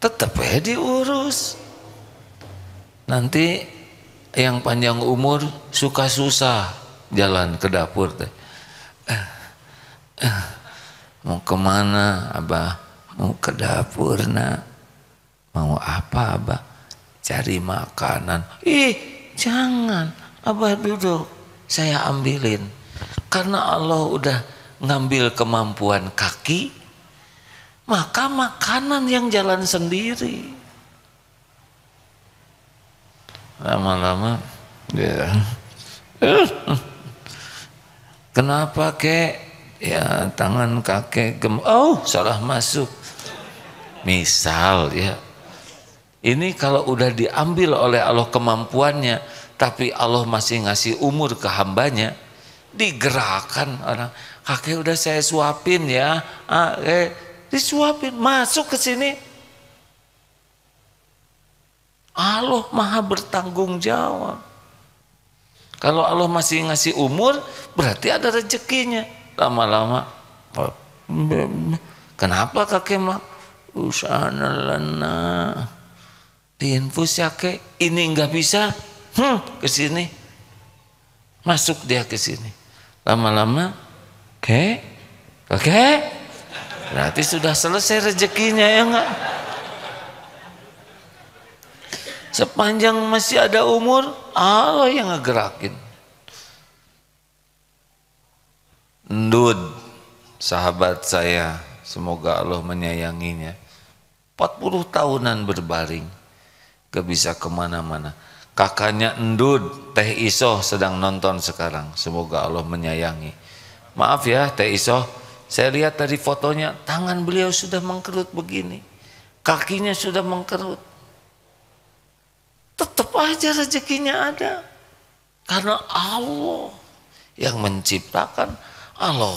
Tetap ya diurus. Nanti yang panjang umur suka susah jalan ke dapur teh. Mau kemana Abah? Mau ke dapur nak. Mau apa Abah? Cari makanan. Ih jangan, Abah duduk, saya ambilin. Karena Allah udah ngambil kemampuan kaki, maka makanan yang jalan sendiri. Lama-lama ya. Kenapa kek? Ya tangan kakek oh salah masuk. Misal ya. Ini kalau udah diambil oleh Allah kemampuannya, tapi Allah masih ngasih umur ke hambanya, digerakkan orang. Kakek udah saya suapin ya. Disuapin, masuk ke sini. Allah Maha bertanggung jawab. Kalau Allah masih ngasih umur, berarti ada rezekinya. Lama-lama, kenapa kakek mak? Usanalana, diinfus ya kek. Ini nggak bisa, kesini, masuk dia ke sini. Lama-lama, kakek, berarti sudah selesai rezekinya ya nggak? Sepanjang masih ada umur, Allah yang ngegerakin. Ndud, sahabat saya, semoga Allah menyayanginya. 40 tahunan berbaring, gak bisa kemana-mana. Kakaknya Ndud, Teh Isoh sedang nonton sekarang, semoga Allah menyayangi. Maaf ya Teh Isoh, saya lihat dari fotonya, tangan beliau sudah mengkerut begini. Kakinya sudah mengkerut. Tetap aja rezekinya ada, karena Allah yang menciptakan. Allah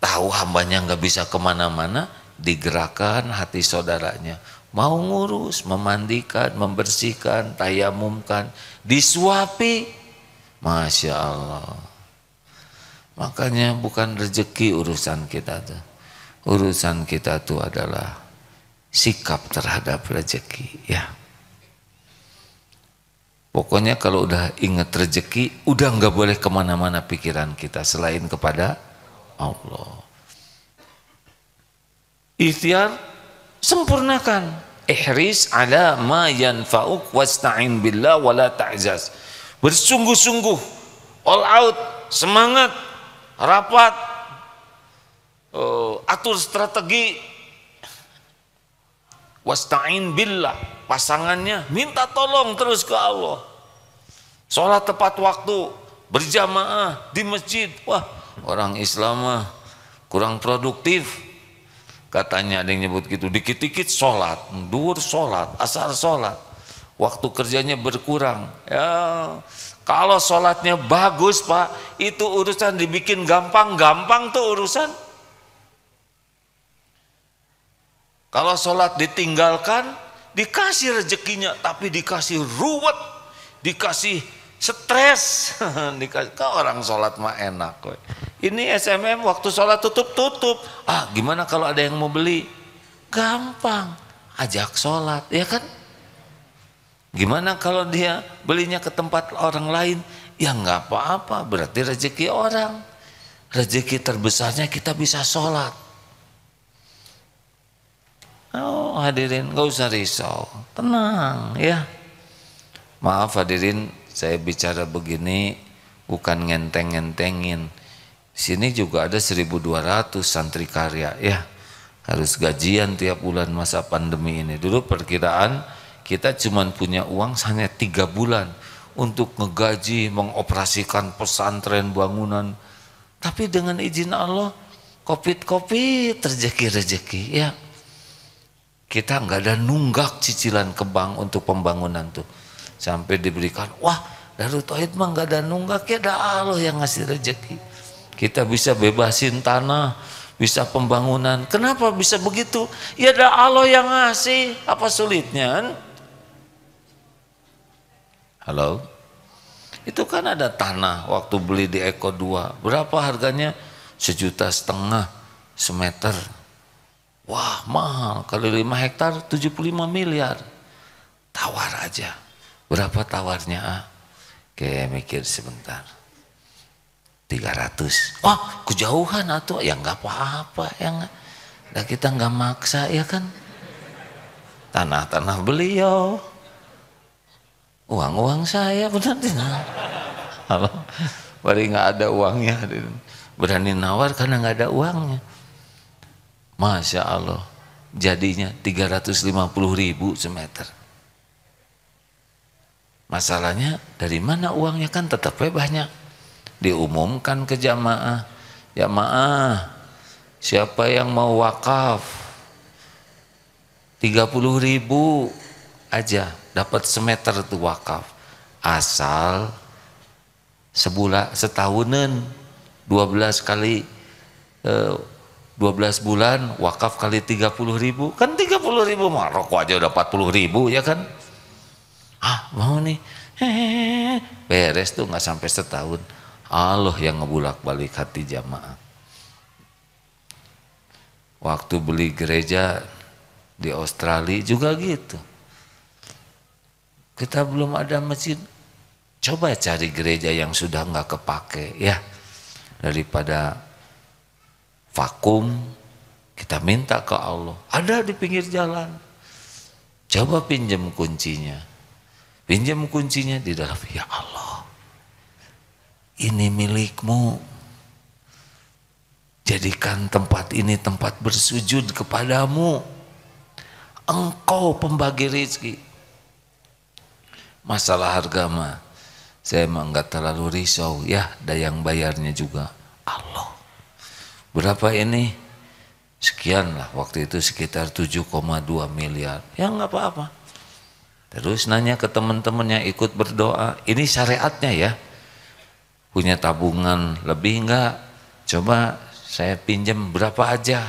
tahu hambanya nggak bisa kemana-mana, digerakkan hati saudaranya, mau ngurus, memandikan, membersihkan, tayamumkan, disuapi. Masya Allah. Makanya bukan rezeki urusan kita tuh. Urusan kita tuh adalah sikap terhadap rezeki ya. Pokoknya kalau udah ingat rezeki, udah nggak boleh kemana-mana pikiran kita selain kepada Allah. Ikhtiar sempurnakan. Ihris ala ma yanfa'uk wasta'in billah wala ta'zaz. Bersungguh-sungguh, all out, semangat, rapat, atur strategi. Wasta'in billah. Pasangannya minta tolong terus ke Allah. Sholat tepat waktu, berjamaah di masjid. Wah, orang Islam mah kurang produktif. Katanya ada yang nyebut gitu, dikit-dikit sholat, duhur sholat, asar sholat. Waktu kerjanya berkurang. Ya, kalau sholatnya bagus Pak, itu urusan dibikin gampang-gampang tuh urusan. Kalau sholat ditinggalkan, dikasih rezekinya, tapi dikasih ruwet, dikasih stres. Dikasih, kau orang sholat mah enak. Woy. Ini SMM waktu sholat tutup. Ah, gimana kalau ada yang mau beli? Gampang, ajak sholat, ya kan? Gimana kalau dia belinya ke tempat orang lain? Ya nggak apa-apa, berarti rezeki orang. Rezeki terbesarnya kita bisa sholat. Oh hadirin, gak usah risau, tenang ya. Maaf hadirin, saya bicara begini bukan ngenteng-ngentengin. Sini juga ada 1.200 santri karya ya, harus gajian tiap bulan masa pandemi ini. Dulu perkiraan kita cuma punya uang hanya 3 bulan untuk ngegaji, mengoperasikan pesantren bangunan. Tapi dengan izin Allah, COVID rezeki-rezeki ya. Kita nggak ada nunggak cicilan ke bank untuk pembangunan tuh. Sampai diberikan, wah Daarut Tauhiid mah nggak ada nunggak ya, ada Allah yang ngasih rezeki. Kita bisa bebasin tanah, bisa pembangunan. Kenapa bisa begitu? Ya ada Allah yang ngasih, apa sulitnya? Halo? Itu kan ada tanah waktu beli di Eko 2. Berapa harganya? 1,5 juta semeter. Wah, mahal. Kali 5 hektar 75 miliar. Tawar aja. Berapa tawarnya? Ah? Kayak mikir sebentar. 300. Wah, kejauhan atuh. Ya nggak apa-apa, ya. Nah, kita nggak maksa, ya kan? Tanah-tanah beliau, uang-uang saya, benar tidak? Halo, bari nggak ada uangnya, berani nawar karena nggak ada uangnya. Masya Allah, jadinya 350.000 semeter. Masalahnya dari mana uangnya, kan tetapnya banyak. Diumumkan ke jamaah, jamaah siapa yang mau wakaf 30.000 aja dapat semeter tuh wakaf, asal sebulan setahunan 12 kali 12 bulan wakaf kali 30.000, kan 30.000 mah rokok aja udah 40.000, ya kan? Ah, mau nih, hehehe, beres tuh nggak sampai setahun. Allah yang ngebulak-balik hati jamaah. Waktu beli gereja di Australia juga gitu. Kita belum ada masjid, coba cari gereja yang sudah nggak kepake, ya. Daripada vakum, kita minta ke Allah. Ada di pinggir jalan, coba pinjam kuncinya. Pinjam kuncinya di dalam, ya Allah, ini milikmu, jadikan tempat ini tempat bersujud kepadamu, engkau pembagi rezeki. Masalah harga mah saya mah nggak terlalu risau, ya, ada yang bayarnya juga Allah. Berapa ini? Sekian lah, waktu itu sekitar 7,2 miliar, ya nggak apa-apa. Terus nanya ke teman-temannya ikut berdoa, ini syariatnya ya. Punya tabungan lebih enggak? Coba saya pinjam berapa aja.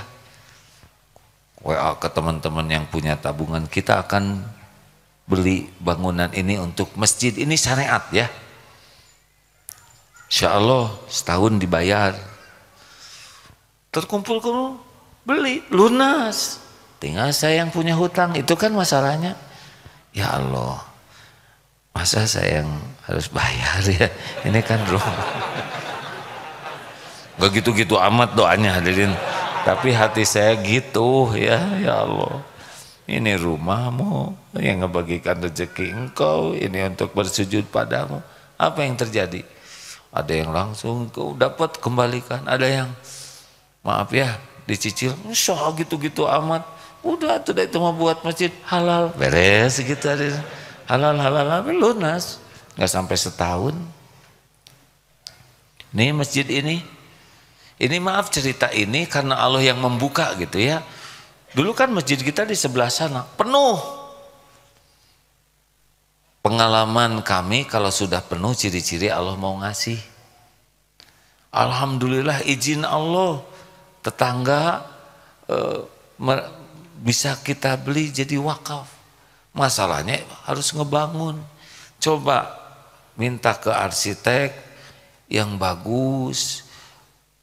WA ke teman-teman yang punya tabungan, kita akan beli bangunan ini untuk masjid. Ini syariat ya. Insya Allah setahun dibayar. Terkumpul-kumpul beli, lunas. Tinggal saya yang punya hutang, itu kan masalahnya. Ya Allah, masa saya yang harus bayar ya, ini kan rumah. Gak gitu-gitu amat doanya hadirin, tapi hati saya gitu ya. Ya Allah, ini rumahmu yang ngebagikan rezeki engkau, ini untuk bersujud padamu. Apa yang terjadi? Ada yang langsung kau dapat kembalikan, ada yang maaf ya dicicil, soal gitu-gitu amat. Udah tuh itu mau buat masjid, halal, beres gitu hadirin. Halal, lunas, nggak sampai setahun. Nih masjid ini maaf cerita ini karena Allah yang membuka gitu ya. Dulu kan masjid kita di sebelah sana penuh. Pengalaman kami kalau sudah penuh ciri-ciri Allah mau ngasih. Alhamdulillah izin Allah tetangga bisa kita beli jadi wakaf. Masalahnya harus ngebangun. Coba minta ke arsitek yang bagus,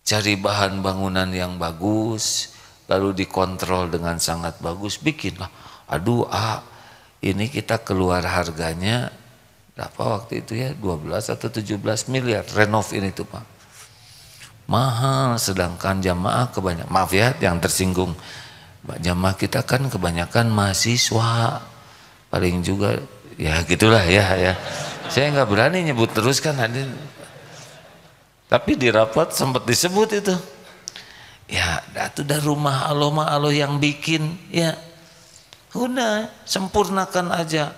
cari bahan bangunan yang bagus, lalu dikontrol dengan sangat bagus, bikinlah. Aduh, ini kita keluar harganya berapa waktu itu ya? 12 atau 17 miliar renov ini tuh, Pak. Mahal, sedangkan jamaah kebanyakan, maaf ya yang tersinggung. Jamaah kita kan kebanyakan mahasiswa. Paling juga ya gitulah ya. Saya nggak berani nyebut terus kan hadir. Tapi di rapat sempat disebut itu. Ya, itu dah rumah Allah mah Allah yang bikin ya. Udah sempurnakan aja.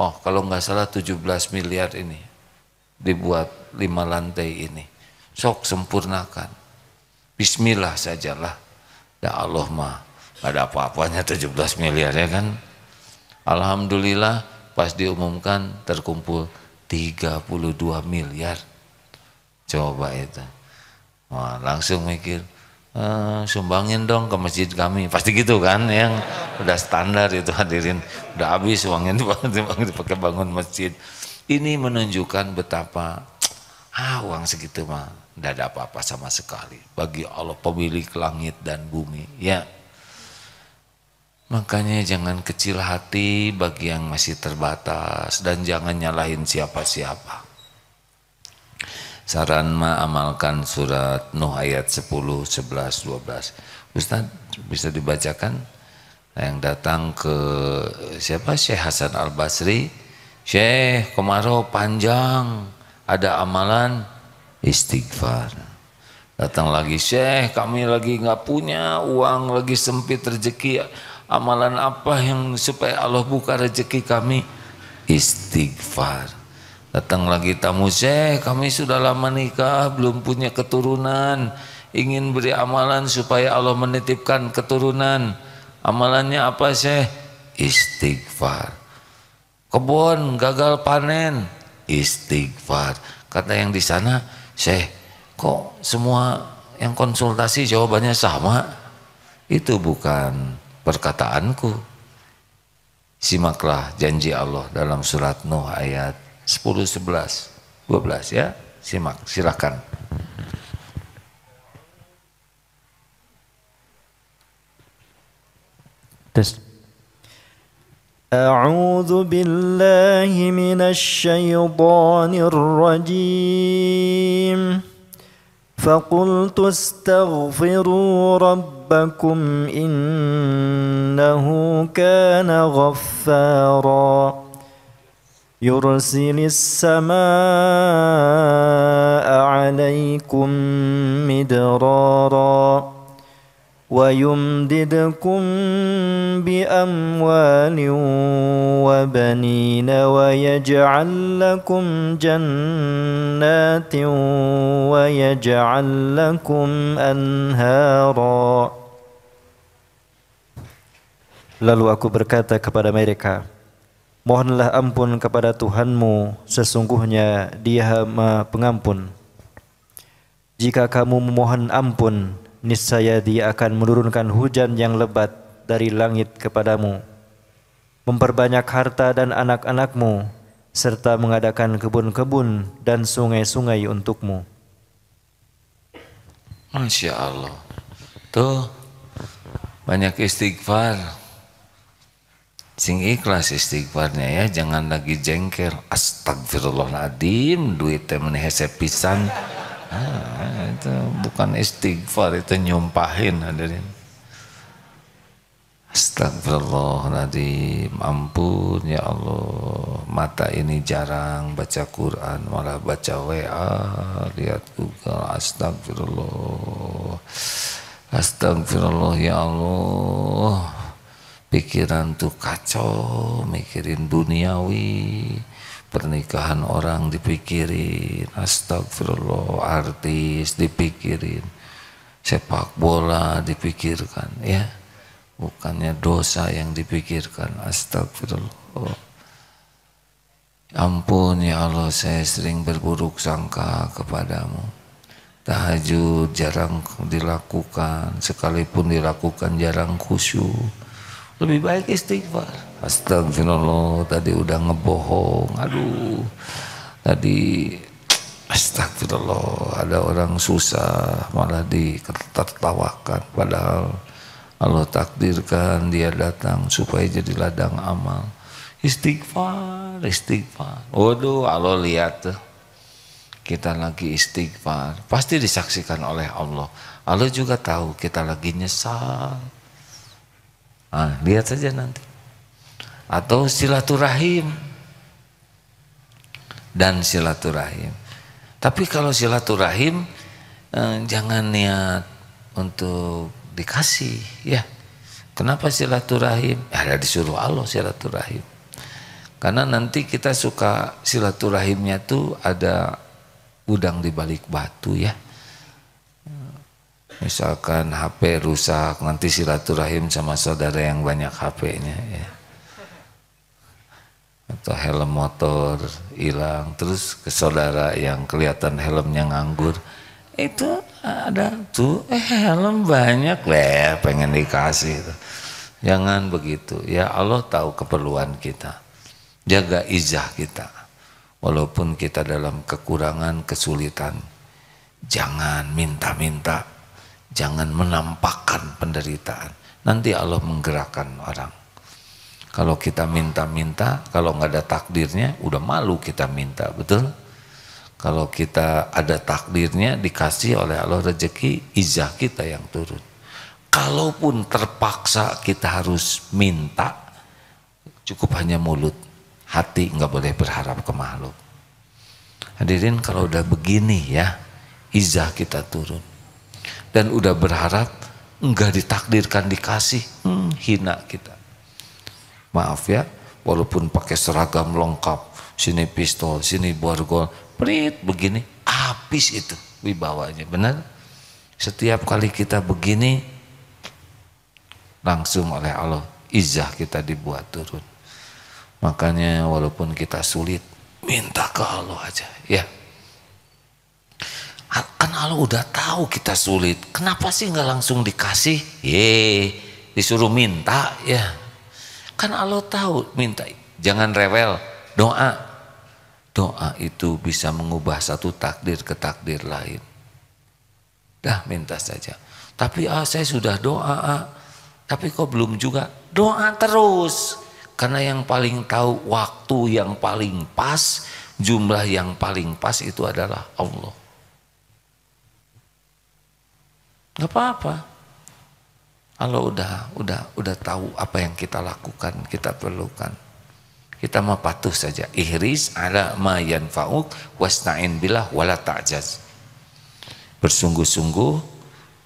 Oh, kalau nggak salah 17 miliar ini dibuat 5 lantai ini. Sok sempurnakan. Bismillah sajalah. Dah Allah mah nggak ada apa-apanya 17 miliar ya kan. Alhamdulillah pas diumumkan terkumpul 32 miliar. Coba itu. Wah, langsung mikir, sumbangin dong ke masjid kami. Pasti gitu kan, yang udah standar itu hadirin. Udah habis uangnya dipakai bangun masjid. Ini menunjukkan betapa uang segitu mah tidak ada apa-apa sama sekali bagi Allah pemilik langit dan bumi, ya. Makanya jangan kecil hati bagi yang masih terbatas dan jangan nyalahin siapa-siapa. Saran ma amalkan surat Nuh ayat 10, 11, 12. Ustaz bisa dibacakan? Nah, yang datang ke siapa? Syekh Hasan Al-Basri. Syekh kemarau panjang, ada amalan istighfar. Datang lagi, Syekh kami lagi nggak punya uang, lagi sempit rezeki, amalan apa yang supaya Allah buka rezeki kami? Istighfar. Datang lagi tamu, Syekh kami sudah lama nikah, belum punya keturunan, ingin beri amalan supaya Allah menitipkan keturunan. Amalannya apa, Syekh? Istighfar. Kebun gagal panen, istighfar. Kata yang di sana, Syekh, kok semua yang konsultasi jawabannya sama? Itu bukan perkataanku. Simaklah janji Allah dalam surat Nuh ayat 10, 11, 12 ya. Simak, silakan. Tes. أعوذ بالله من الشيطان الرجيم فقلت استغفروا ربكم إنه كان غفارا يرسل السماء عليكم مدرارا وَيُمْدِدْكُمْ بِأَمْوَالٍ وَبَنِينَ وَيَجْعَلْ لَكُمْ جَنَّاتٍ وَيَجْعَلْ لَكُمْ أَنْهَارًا. Lalu aku berkata kepada mereka, mohonlah ampun kepada Tuhanmu, sesungguhnya Dia Maha Pengampun. Jika kamu memohon ampun, niscaya Dia akan menurunkan hujan yang lebat dari langit kepadamu, memperbanyak harta dan anak-anakmu, serta mengadakan kebun-kebun dan sungai-sungai untukmu. Masya Allah. Tuh, banyak istighfar. Sing ikhlas istighfarnya ya, jangan lagi jengkel. Astagfirullahaladzim, duitnya menihese pisan. Itu bukan istighfar, itu nyumpahin hadirin. Astagfirullahaladzim, ampun ya Allah, mata ini jarang baca Quran, malah baca WA, lihat Google. Astagfirullah, astagfirullah ya Allah, pikiran tuh kacau, mikirin duniawi, pernikahan orang dipikirin, astagfirullah, artis dipikirin, sepak bola dipikirkan, ya, bukannya dosa yang dipikirkan, astagfirullah. Ampun ya Allah, saya sering berburuk sangka kepadamu. Tahajud jarang dilakukan, sekalipun dilakukan jarang khusyuk. Lebih baik istighfar. Astagfirullah, tadi udah ngebohong. Aduh, tadi astagfirullah, ada orang susah malah ditertawakan. Padahal Allah takdirkan dia datang supaya jadi ladang amal. Istighfar, istighfar. Waduh, Allah lihat kita lagi istighfar, pasti disaksikan oleh Allah. Allah juga tahu kita lagi nyesal. Nah, lihat saja nanti. Atau silaturahim dan silaturahim. Tapi kalau silaturahim jangan niat untuk dikasih, ya. Kenapa silaturahim? Ada disuruh Allah silaturahim. Karena nanti kita suka silaturahimnya tuh ada udang di balik batu, ya. Misalkan HP rusak, nanti silaturahim sama saudara yang banyak HP-nya, ya. Atau helm motor hilang, terus ke saudara yang kelihatan helmnya nganggur, itu ada tuh, helm banyak, pengen dikasih. Jangan begitu, ya. Allah tahu keperluan kita, jaga izah kita. Walaupun kita dalam kekurangan, kesulitan, jangan minta-minta, jangan menampakkan penderitaan. Nanti Allah menggerakkan orang. Kalau kita minta-minta, kalau nggak ada takdirnya, udah malu kita minta, betul? Kalau kita ada takdirnya, dikasih oleh Allah rezeki, ijazah kita yang turun. Kalaupun terpaksa kita harus minta, cukup hanya mulut. Hati nggak boleh berharap ke makhluk. Hadirin, kalau udah begini ya, izah kita turun. Dan udah berharap, nggak ditakdirkan dikasih, hina kita. Maaf ya, walaupun pakai seragam lengkap, sini pistol, sini borgol, perit begini, habis itu wibawanya, benar? Setiap kali kita begini, langsung oleh Allah, izah kita dibuat turun. Makanya walaupun kita sulit, minta ke Allah aja, ya. Kan Allah udah tahu kita sulit, kenapa sih nggak langsung dikasih? Ye, disuruh minta, ya. Kan Allah tahu, minta. Jangan rewel, doa. Doa itu bisa mengubah satu takdir ke takdir lain. Dah, minta saja. Tapi saya sudah doa, tapi kok belum juga? Doa terus. Karena yang paling tahu waktu yang paling pas, jumlah yang paling pas itu adalah Allah. Gak apa-apa. Allah udah tahu apa yang kita lakukan, kita perlukan. Kita mah patuh saja. Ihris ala ma yanfa'uk wasta'in billah wala ta'jaz. Bersungguh-sungguh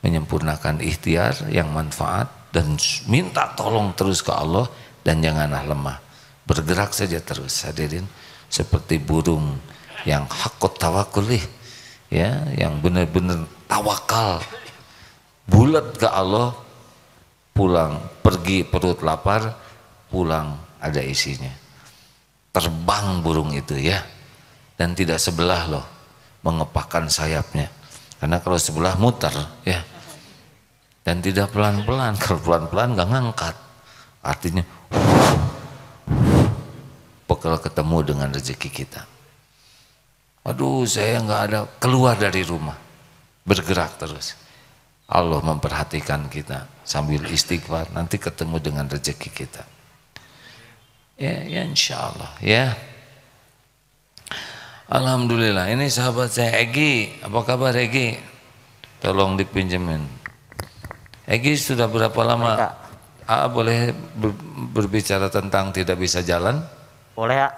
menyempurnakan ikhtiar yang manfaat dan minta tolong terus ke Allah. Dan janganlah lemah, bergerak saja terus, hadirin, seperti burung yang hakut tawakulih, ya, yang benar-benar tawakal, bulat ke Allah, pulang pergi perut lapar, pulang ada isinya, terbang burung itu ya, dan tidak sebelah loh, mengepakkan sayapnya, karena kalau sebelah muter ya, dan tidak pelan-pelan, kalau pelan-pelan nggak ngangkat, artinya bekal ketemu dengan rezeki kita. Aduh, saya nggak ada, keluar dari rumah, bergerak terus. Allah memperhatikan kita sambil istighfar, nanti ketemu dengan rezeki kita. Ya insya Allah ya. Alhamdulillah. Ini sahabat saya Egi, apa kabar Egi? Tolong dipinjemin. Egi sudah berapa lama? Boleh berbicara tentang tidak bisa jalan? Boleh ya.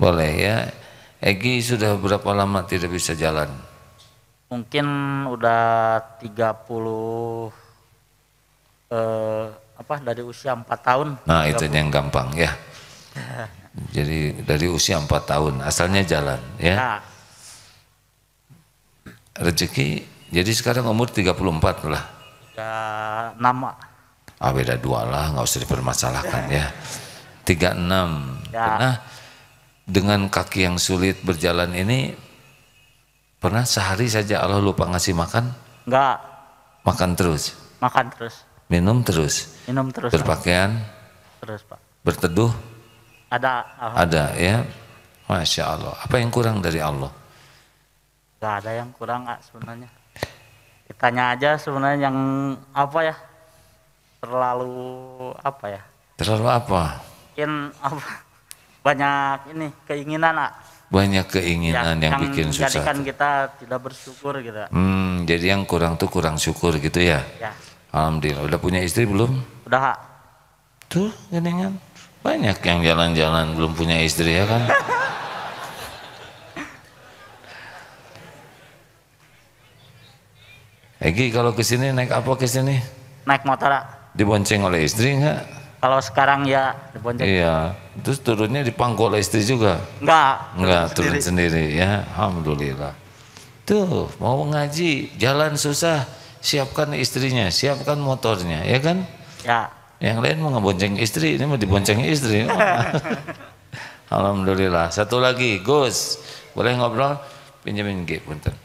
Boleh ya. Egi sudah berapa lama tidak bisa jalan? Mungkin udah 30 dari usia 4 tahun. Nah, itu yang gampang ya. Jadi dari usia 4 tahun asalnya jalan ya. Nah. Rezeki jadi sekarang umur 34 lah. 36. Beda dua lah, nggak usah dipermasalahkan ya. 36. Ya. Pernah dengan kaki yang sulit berjalan ini, pernah sehari saja Allah lupa ngasih makan? Nggak. Makan terus? Makan terus. Minum terus? Minum terus. Berpakaian? Terus Pak. Berteduh? Ada. Ada ya. Masya Allah. Apa yang kurang dari Allah? Nggak ada yang kurang sebenarnya. Ditanya aja sebenarnya yang apa ya? Terlalu apa ya? Terlalu apa? Mungkin apa? Banyak ini keinginan, banyak keinginan yang bikin susah. Jadikan kita tidak bersyukur gitu. Jadi yang kurang tuh kurang syukur gitu ya? Ya. Alhamdulillah. Udah punya istri belum? Udah. Tuh geningan. Banyak yang jalan-jalan belum punya istri ya kan? Egi kalau kesini naik apa kesini? Naik motor. Dibonceng oleh istri enggak? Kalau sekarang ya dibonceng. Iya, terus turunnya dipangku oleh istri juga? Enggak. Enggak, turun sendiri ya. Alhamdulillah. Tuh, mau ngaji, jalan susah, siapkan istrinya, siapkan motornya, ya kan? Ya. Yang lain mau ngebonceng istri, ini mau dibonceng istri. Alhamdulillah. Satu lagi, Gus, boleh ngobrol? Pinjemin G, punten.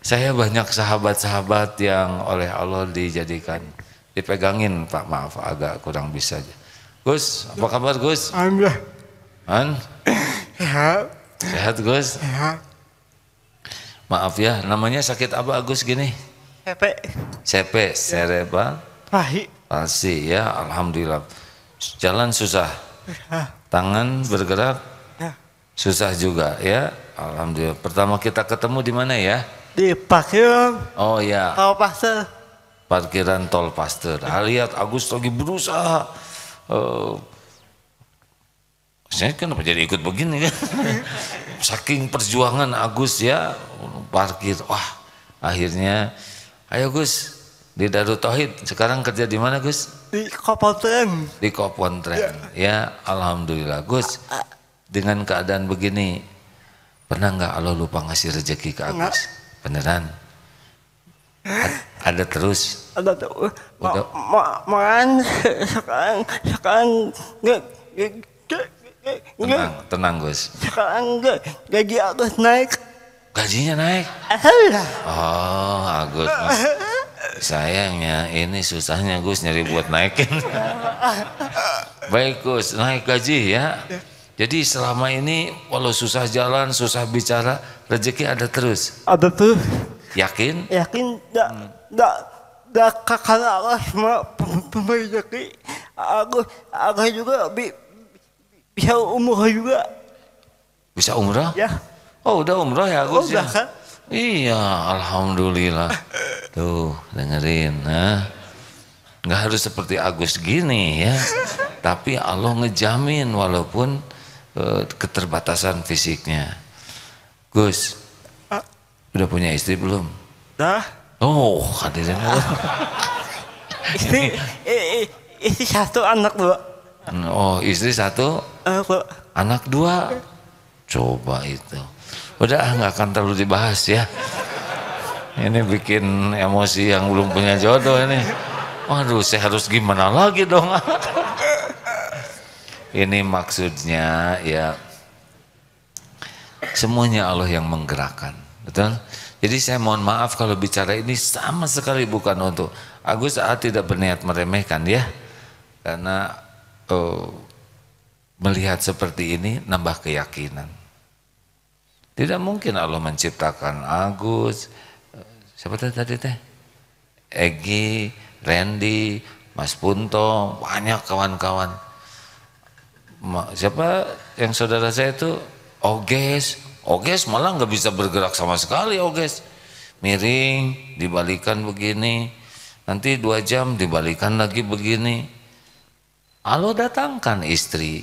Saya banyak sahabat-sahabat yang oleh Allah dijadikan. Dipegangin Pak, maaf agak kurang bisa aja. Gus, apa kabar Gus? Alhamdulillah. An? Sehat. Sehat Gus? Ya. Maaf ya, namanya sakit apa Agus gini? CP, cerebral palsi ya, alhamdulillah. Jalan susah, tangan bergerak susah juga ya, alhamdulillah. Pertama kita ketemu di mana ya? Di parkiran. Oh ya. Tol Pasteur. Parkiran Tol Pasteur. Lihat Agus lagi berusaha. Saya kenapa jadi ikut begini kan? Saking perjuangan Agus ya, parkir. Wah, akhirnya, ayo Gus di Daarut Tauhiid. Sekarang kerja di mana Gus? Di Kopontren. Di Kopontren. Ya, alhamdulillah Gus. Dengan keadaan begini, pernah nggak Allah lupa ngasih rezeki ke Agus? Beneran? Ada terus. Ada terus. Makan sekarang Tenang Gus. Sekarang gaji Agus naik. Gajinya naik? Oh Agus, sayangnya ini susahnya Gus nyari buat naikin. Baik Gus, naik gaji ya. Jadi selama ini walau susah jalan, susah bicara, rezeki ada terus? Ada terus. Yakin? Yakin. Karena Allah semua pemberi rezeki, Agus juga bisa umroh juga. Bisa umroh? Ya. Oh udah umroh ya Agus ya? Kan? Iya, alhamdulillah. Tuh dengerin, nggak harus seperti Agus gini ya. Tapi Allah ngejamin walaupun keterbatasan fisiknya. Gus, udah punya istri belum? Dah. Oh hadirin. Istri satu, anak dua. Oh istri satu, anak dua. Coba itu. Udah nggak akan terlalu dibahas ya. Ini bikin emosi yang belum punya jodoh ini. Waduh, saya harus gimana lagi dong. Ini maksudnya ya semuanya Allah yang menggerakkan, betul? Jadi saya mohon maaf kalau bicara ini sama sekali bukan untuk Agus. Tidak berniat meremehkan ya, karena melihat seperti ini nambah keyakinan. Tidak mungkin Allah menciptakan Agus, siapa tadi teh, Egi, Randy, Mas Punto, banyak kawan-kawan. Siapa yang saudara saya itu Oges malah nggak bisa bergerak sama sekali. Oges miring dibalikan begini, nanti 2 jam dibalikan lagi begini. Allah datangkan istri,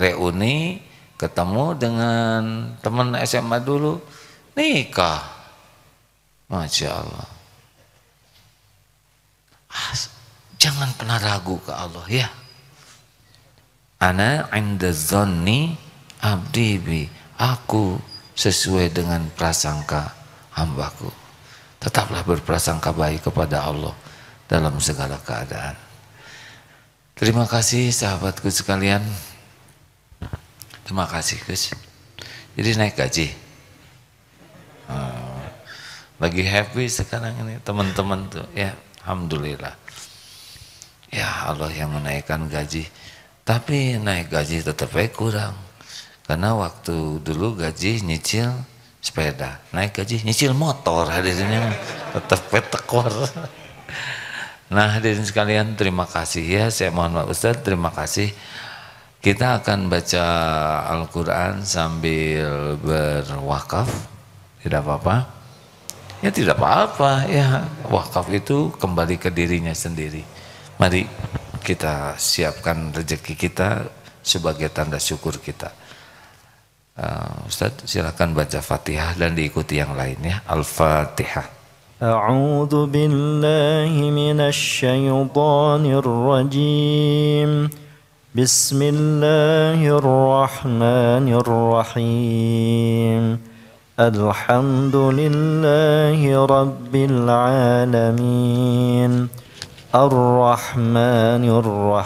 reuni, ketemu dengan teman SMA dulu, nikah. Masya Allah. Jangan pernah ragu ke Allah ya. Ana inda dzanni abdi bi, aku sesuai dengan prasangka hambaku. Tetaplah berprasangka baik kepada Allah dalam segala keadaan. Terima kasih sahabatku sekalian. Terima kasih Gus. Jadi naik gaji. Lagi happy sekarang ini teman-teman tuh ya, alhamdulillah. Ya Allah yang menaikkan gaji. Tapi naik gaji tetap kurang. Karena waktu dulu gaji nyicil sepeda, naik gaji nyicil motor, hadirnya tetap tekor. Nah hadirin sekalian terima kasih ya, saya mohon maaf Ustadz, terima kasih. Kita akan baca Al-Quran sambil berwakaf, tidak apa-apa? Ya tidak apa-apa ya, wakaf itu kembali ke dirinya sendiri. Mari kita siapkan rezeki kita sebagai tanda syukur kita. Ustadz silahkan baca Fatihah dan diikuti yang lainnya. Al-Fatihah. أعوذ بالله من الشيطان الرجيم بسم الله الرحمن الرحيم الحمد لله رب العالمين الرحمن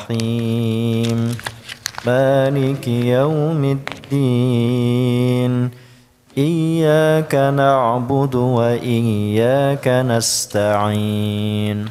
الرحيم مالك يوم الدين إياك نعبد وإياك نستعين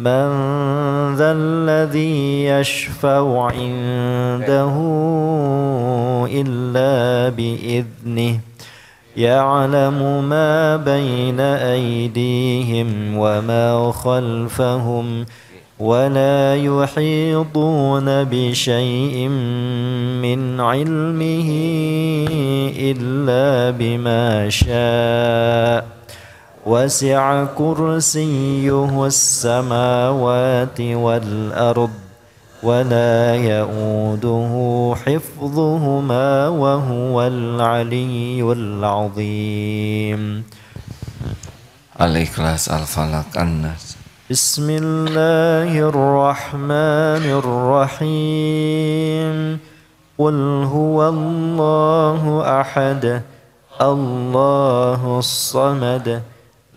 من ذا الذي يشفع عنده إلا بإذنه يعلم ما بين أيديهم وما خلفهم ولا يحيطون بشيء من علمه إلا بما شاء وسع كرسيه السماوات والأرض ولا يؤوده حفظهما وهو العلي العظيم. الإخلاص الفلق الناس. بسم الله الرحمن الرحيم قل هو الله أحد الله الصمد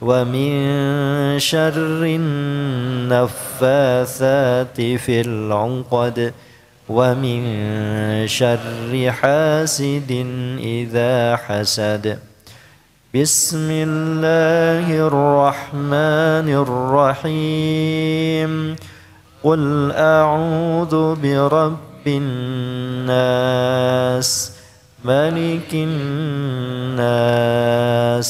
ومن شر النفاثات في العقد ومن شر حاسد إذا حسد. بسم الله الرحمن الرحيم قل أعوذ برب الناس ملك الناس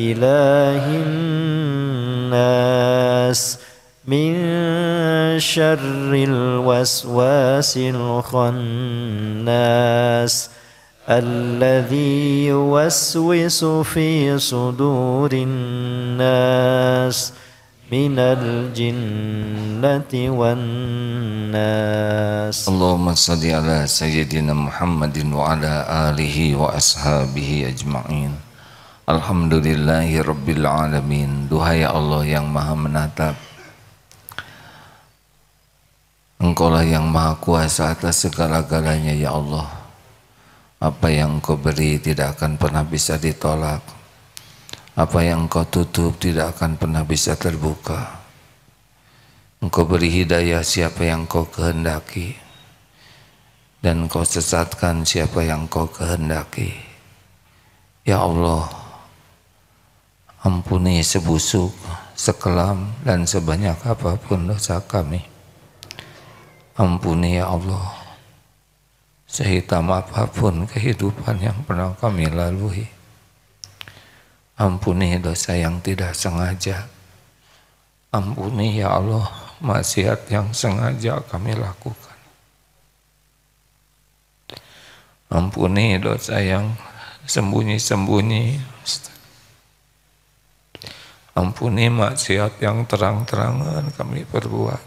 إله الناس من شر الوسواس الخناس الذي يوسوس في صدور الناس من الجنة والناس. اللهم صل على سيدنا محمد وعلى آله وأصحابه أجمعين. Alhamdulillahi Rabbil Alamin. Duhai Allah yang maha menatap, Engkaulah yang maha kuasa atas segala-galanya, ya Allah. Apa yang Engkau beri tidak akan pernah bisa ditolak. Apa yang Engkau tutup tidak akan pernah bisa terbuka. Engkau beri hidayah siapa yang Engkau kehendaki, dan Engkau sesatkan siapa yang Engkau kehendaki. Ya Allah, ampuni sebusuk, sekelam, dan sebanyak apapun dosa kami. Ampuni ya Allah, sehitam apapun kehidupan yang pernah kami lalui. Ampuni dosa yang tidak sengaja. Ampuni ya Allah maksiat yang sengaja kami lakukan. Ampuni dosa yang sembunyi-sembunyi. Ampuni maksiat yang terang-terangan kami perbuat.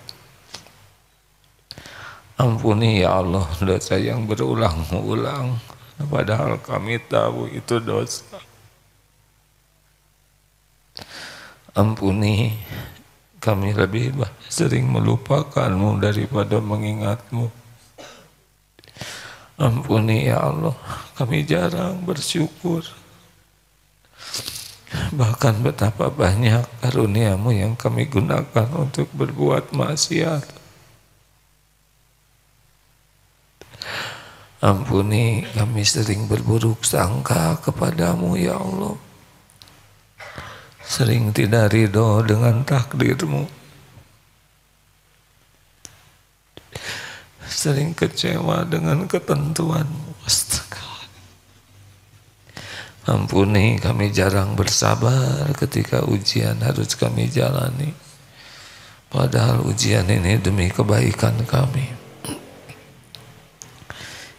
Ampuni ya Allah dosa yang berulang-ulang padahal kami tahu itu dosa. Ampuni, kami lebih sering melupakanmu daripada mengingatmu. Ampuni ya Allah, kami jarang bersyukur. Bahkan betapa banyak karuniamu yang kami gunakan untuk berbuat maksiat. Ampuni, kami sering berburuk sangka kepadamu ya Allah. Sering tidak ridho dengan takdirmu. sering kecewa dengan ketentuan-Mu. Ampuni kami jarang bersabar ketika ujian harus kami jalani, padahal ujian ini demi kebaikan kami.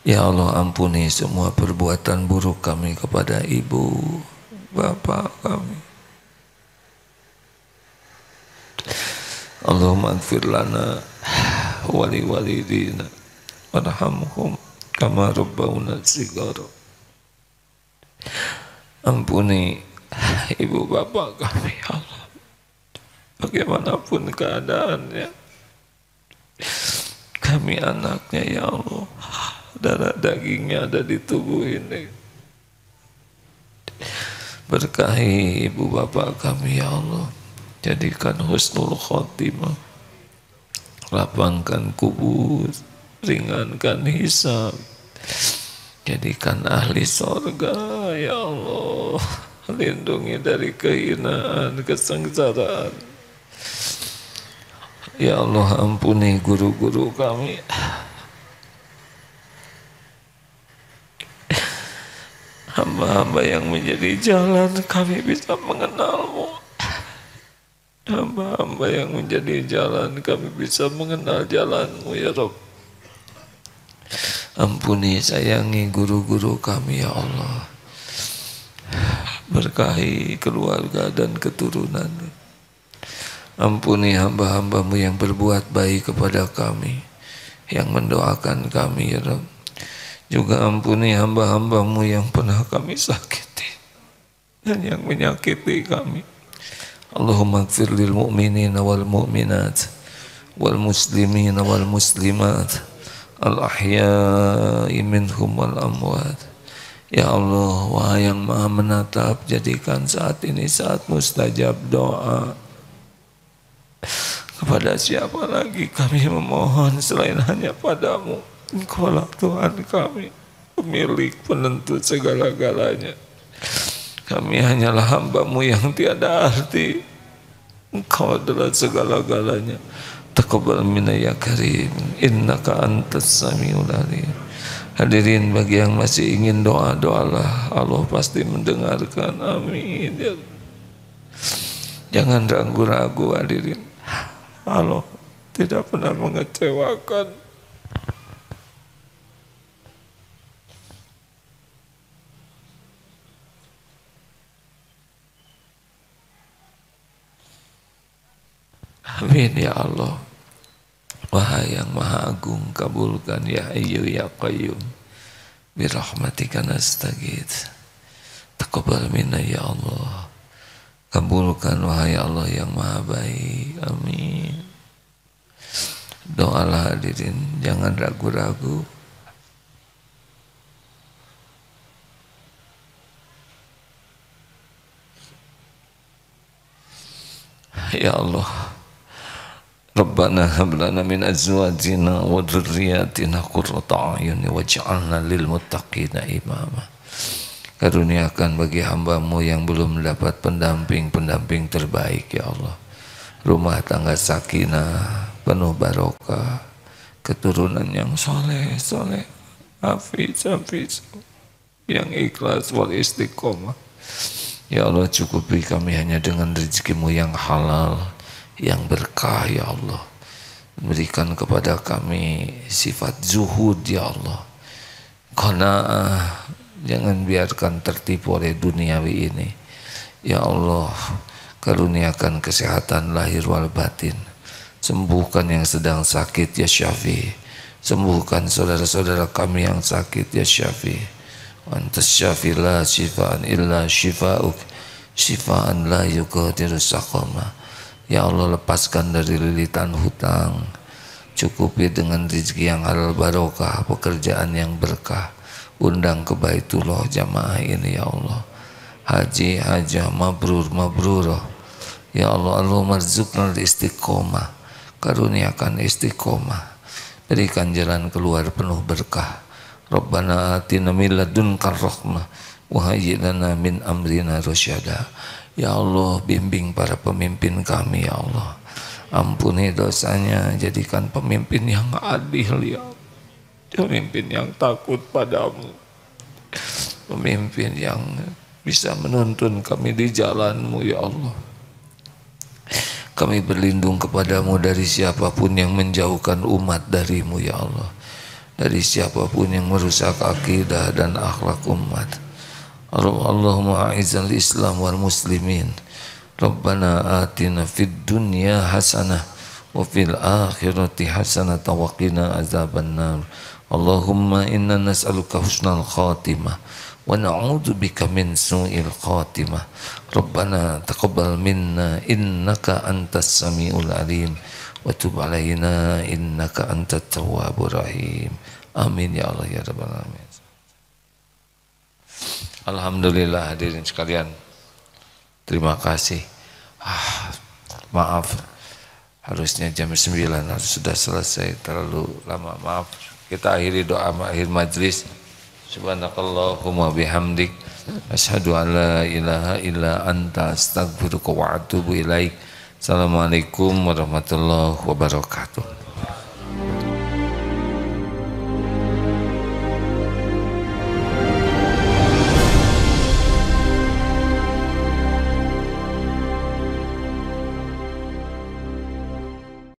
Ya Allah, ampuni semua perbuatan buruk kami kepada ibu bapak kami. Allahumma ighfir lana wali walidina warhamhum kama rabbawna shighara. Ampuni ibu bapak kami, Allah, bagaimanapun keadaannya. Kami anaknya, ya Allah, darah dagingnya ada di tubuh ini. Berkahi ibu bapak kami, ya Allah, jadikan husnul khotimah, lapangkan kubur, ringankan hisab, jadikan ahli sorga, ya Allah. Lindungi dari kehinaan, kesengsaraan. Ya Allah, ampuni guru-guru kami. Hamba-hamba yang menjadi jalan kami bisa mengenal-Mu. Hamba-hamba yang menjadi jalan kami bisa mengenal jalan-Mu, ya Rabb. Ampuni, sayangi guru-guru kami, ya Allah. Berkahi keluarga dan keturunan. Ampuni hamba-hamba-Mu yang berbuat baik kepada kami, yang mendoakan kami, ya Rabb. Juga ampuni hamba-hamba-Mu yang pernah kami sakiti dan yang menyakiti kami. Allahumma ighfir lil mu'minina wal mu'minat wal muslimina wal muslimat al-ahya'i minhum wal-amwat. Ya Allah, wahai yang Maha menatap, jadikan saat ini saat mustajab doa. Kepada siapa lagi kami memohon selain hanya padamu, Engkaulah Tuhan kami, pemilik penentu segala-galanya. Kami hanyalah hamba-Mu yang tiada arti. Engkau adalah segala-galanya. Taqabbal minna ya karim, innaka antas samiul alim. Hadirin, bagi yang masih ingin doa, doalah, Allah pasti mendengarkan. Amin. Jangan ragu-ragu, hadirin. Allah tidak pernah mengecewakan. Amin, ya Allah. Wahai yang Maha Agung, kabulkan. Ya Hayyu ya Qayyum, birahmatika nastagith. Taqabbal minna ya Allah. Kabulkan, wahai Allah yang Maha Baik. Amin. Doalah, hadirin, jangan ragu-ragu. Ya Allah, Rabbana hab lana min azwajina wa dzurriyyatina qurrata a'yun waj'alna lil muttaqina imama. Karuniakan bagi hamba-Mu yang belum mendapat pendamping terbaik, ya Allah, rumah tangga sakinah, penuh barokah, keturunan yang soleh, hafiz, yang ikhlas wal istiqomah. Ya Allah, cukupi kami hanya dengan rezeki-Mu yang halal, yang berkah, ya Allah. Berikan kepada kami sifat zuhud, ya Allah. Qanaah, jangan biarkan tertipu oleh duniawi ini. Ya Allah, karuniakan kesehatan lahir wal batin. Sembuhkan yang sedang sakit, ya Syafi. Sembuhkan saudara-saudara kami yang sakit, ya Syafi. Antas Syafi la syifaan illa syifa'uk, syifaan la yuqadiru saqama. Ya Allah, lepaskan dari lilitan hutang. Cukupi dengan rezeki yang halal barokah, pekerjaan yang berkah. Undang ke Baitullah jamaah ini, ya Allah. Haji, hajah, mabrur. Ya Allah, Allahumma rzuqnal istiqomah. Karuniakan istiqomah. Berikan jalan keluar penuh berkah. Rabbana atina min ladunka rahmah wa hayyi lana min amrina rasyada. Ya Allah, bimbing para pemimpin kami, ya Allah. Ampuni dosanya, jadikan pemimpin yang adil, ya Allah. pemimpin yang takut padamu, pemimpin yang bisa menuntun kami di jalanmu ya Allah. Kami berlindung kepadamu dari siapapun yang menjauhkan umat darimu ya Allah, dari siapapun yang merusak akidah dan akhlak umat. Allahumma a'izzal Islam wal muslimin. Rabbana atina fid dunya hasanah wa fil akhirati hasanah wa qina azabannar. Allahumma inna nas'aluka husnal khatimah wa na'udzu bika min su'il khatimah. Rabbana taqabbal minna innaka antas samiul alim wa tub alaina innaka antat tawwabur rahim. Amin ya Allah ya rabbal alamin. Alhamdulillah hadirin sekalian. Terima kasih. Maaf, harusnya jam 9 harus sudah selesai, terlalu lama. Maaf, kita akhiri doa akhir majlis. Subhanakallahumma bihamdik, asyhadu an la ilaha illa anta, astaghfiruka wa atubu ilaik. Assalamualaikum warahmatullahi wabarakatuh.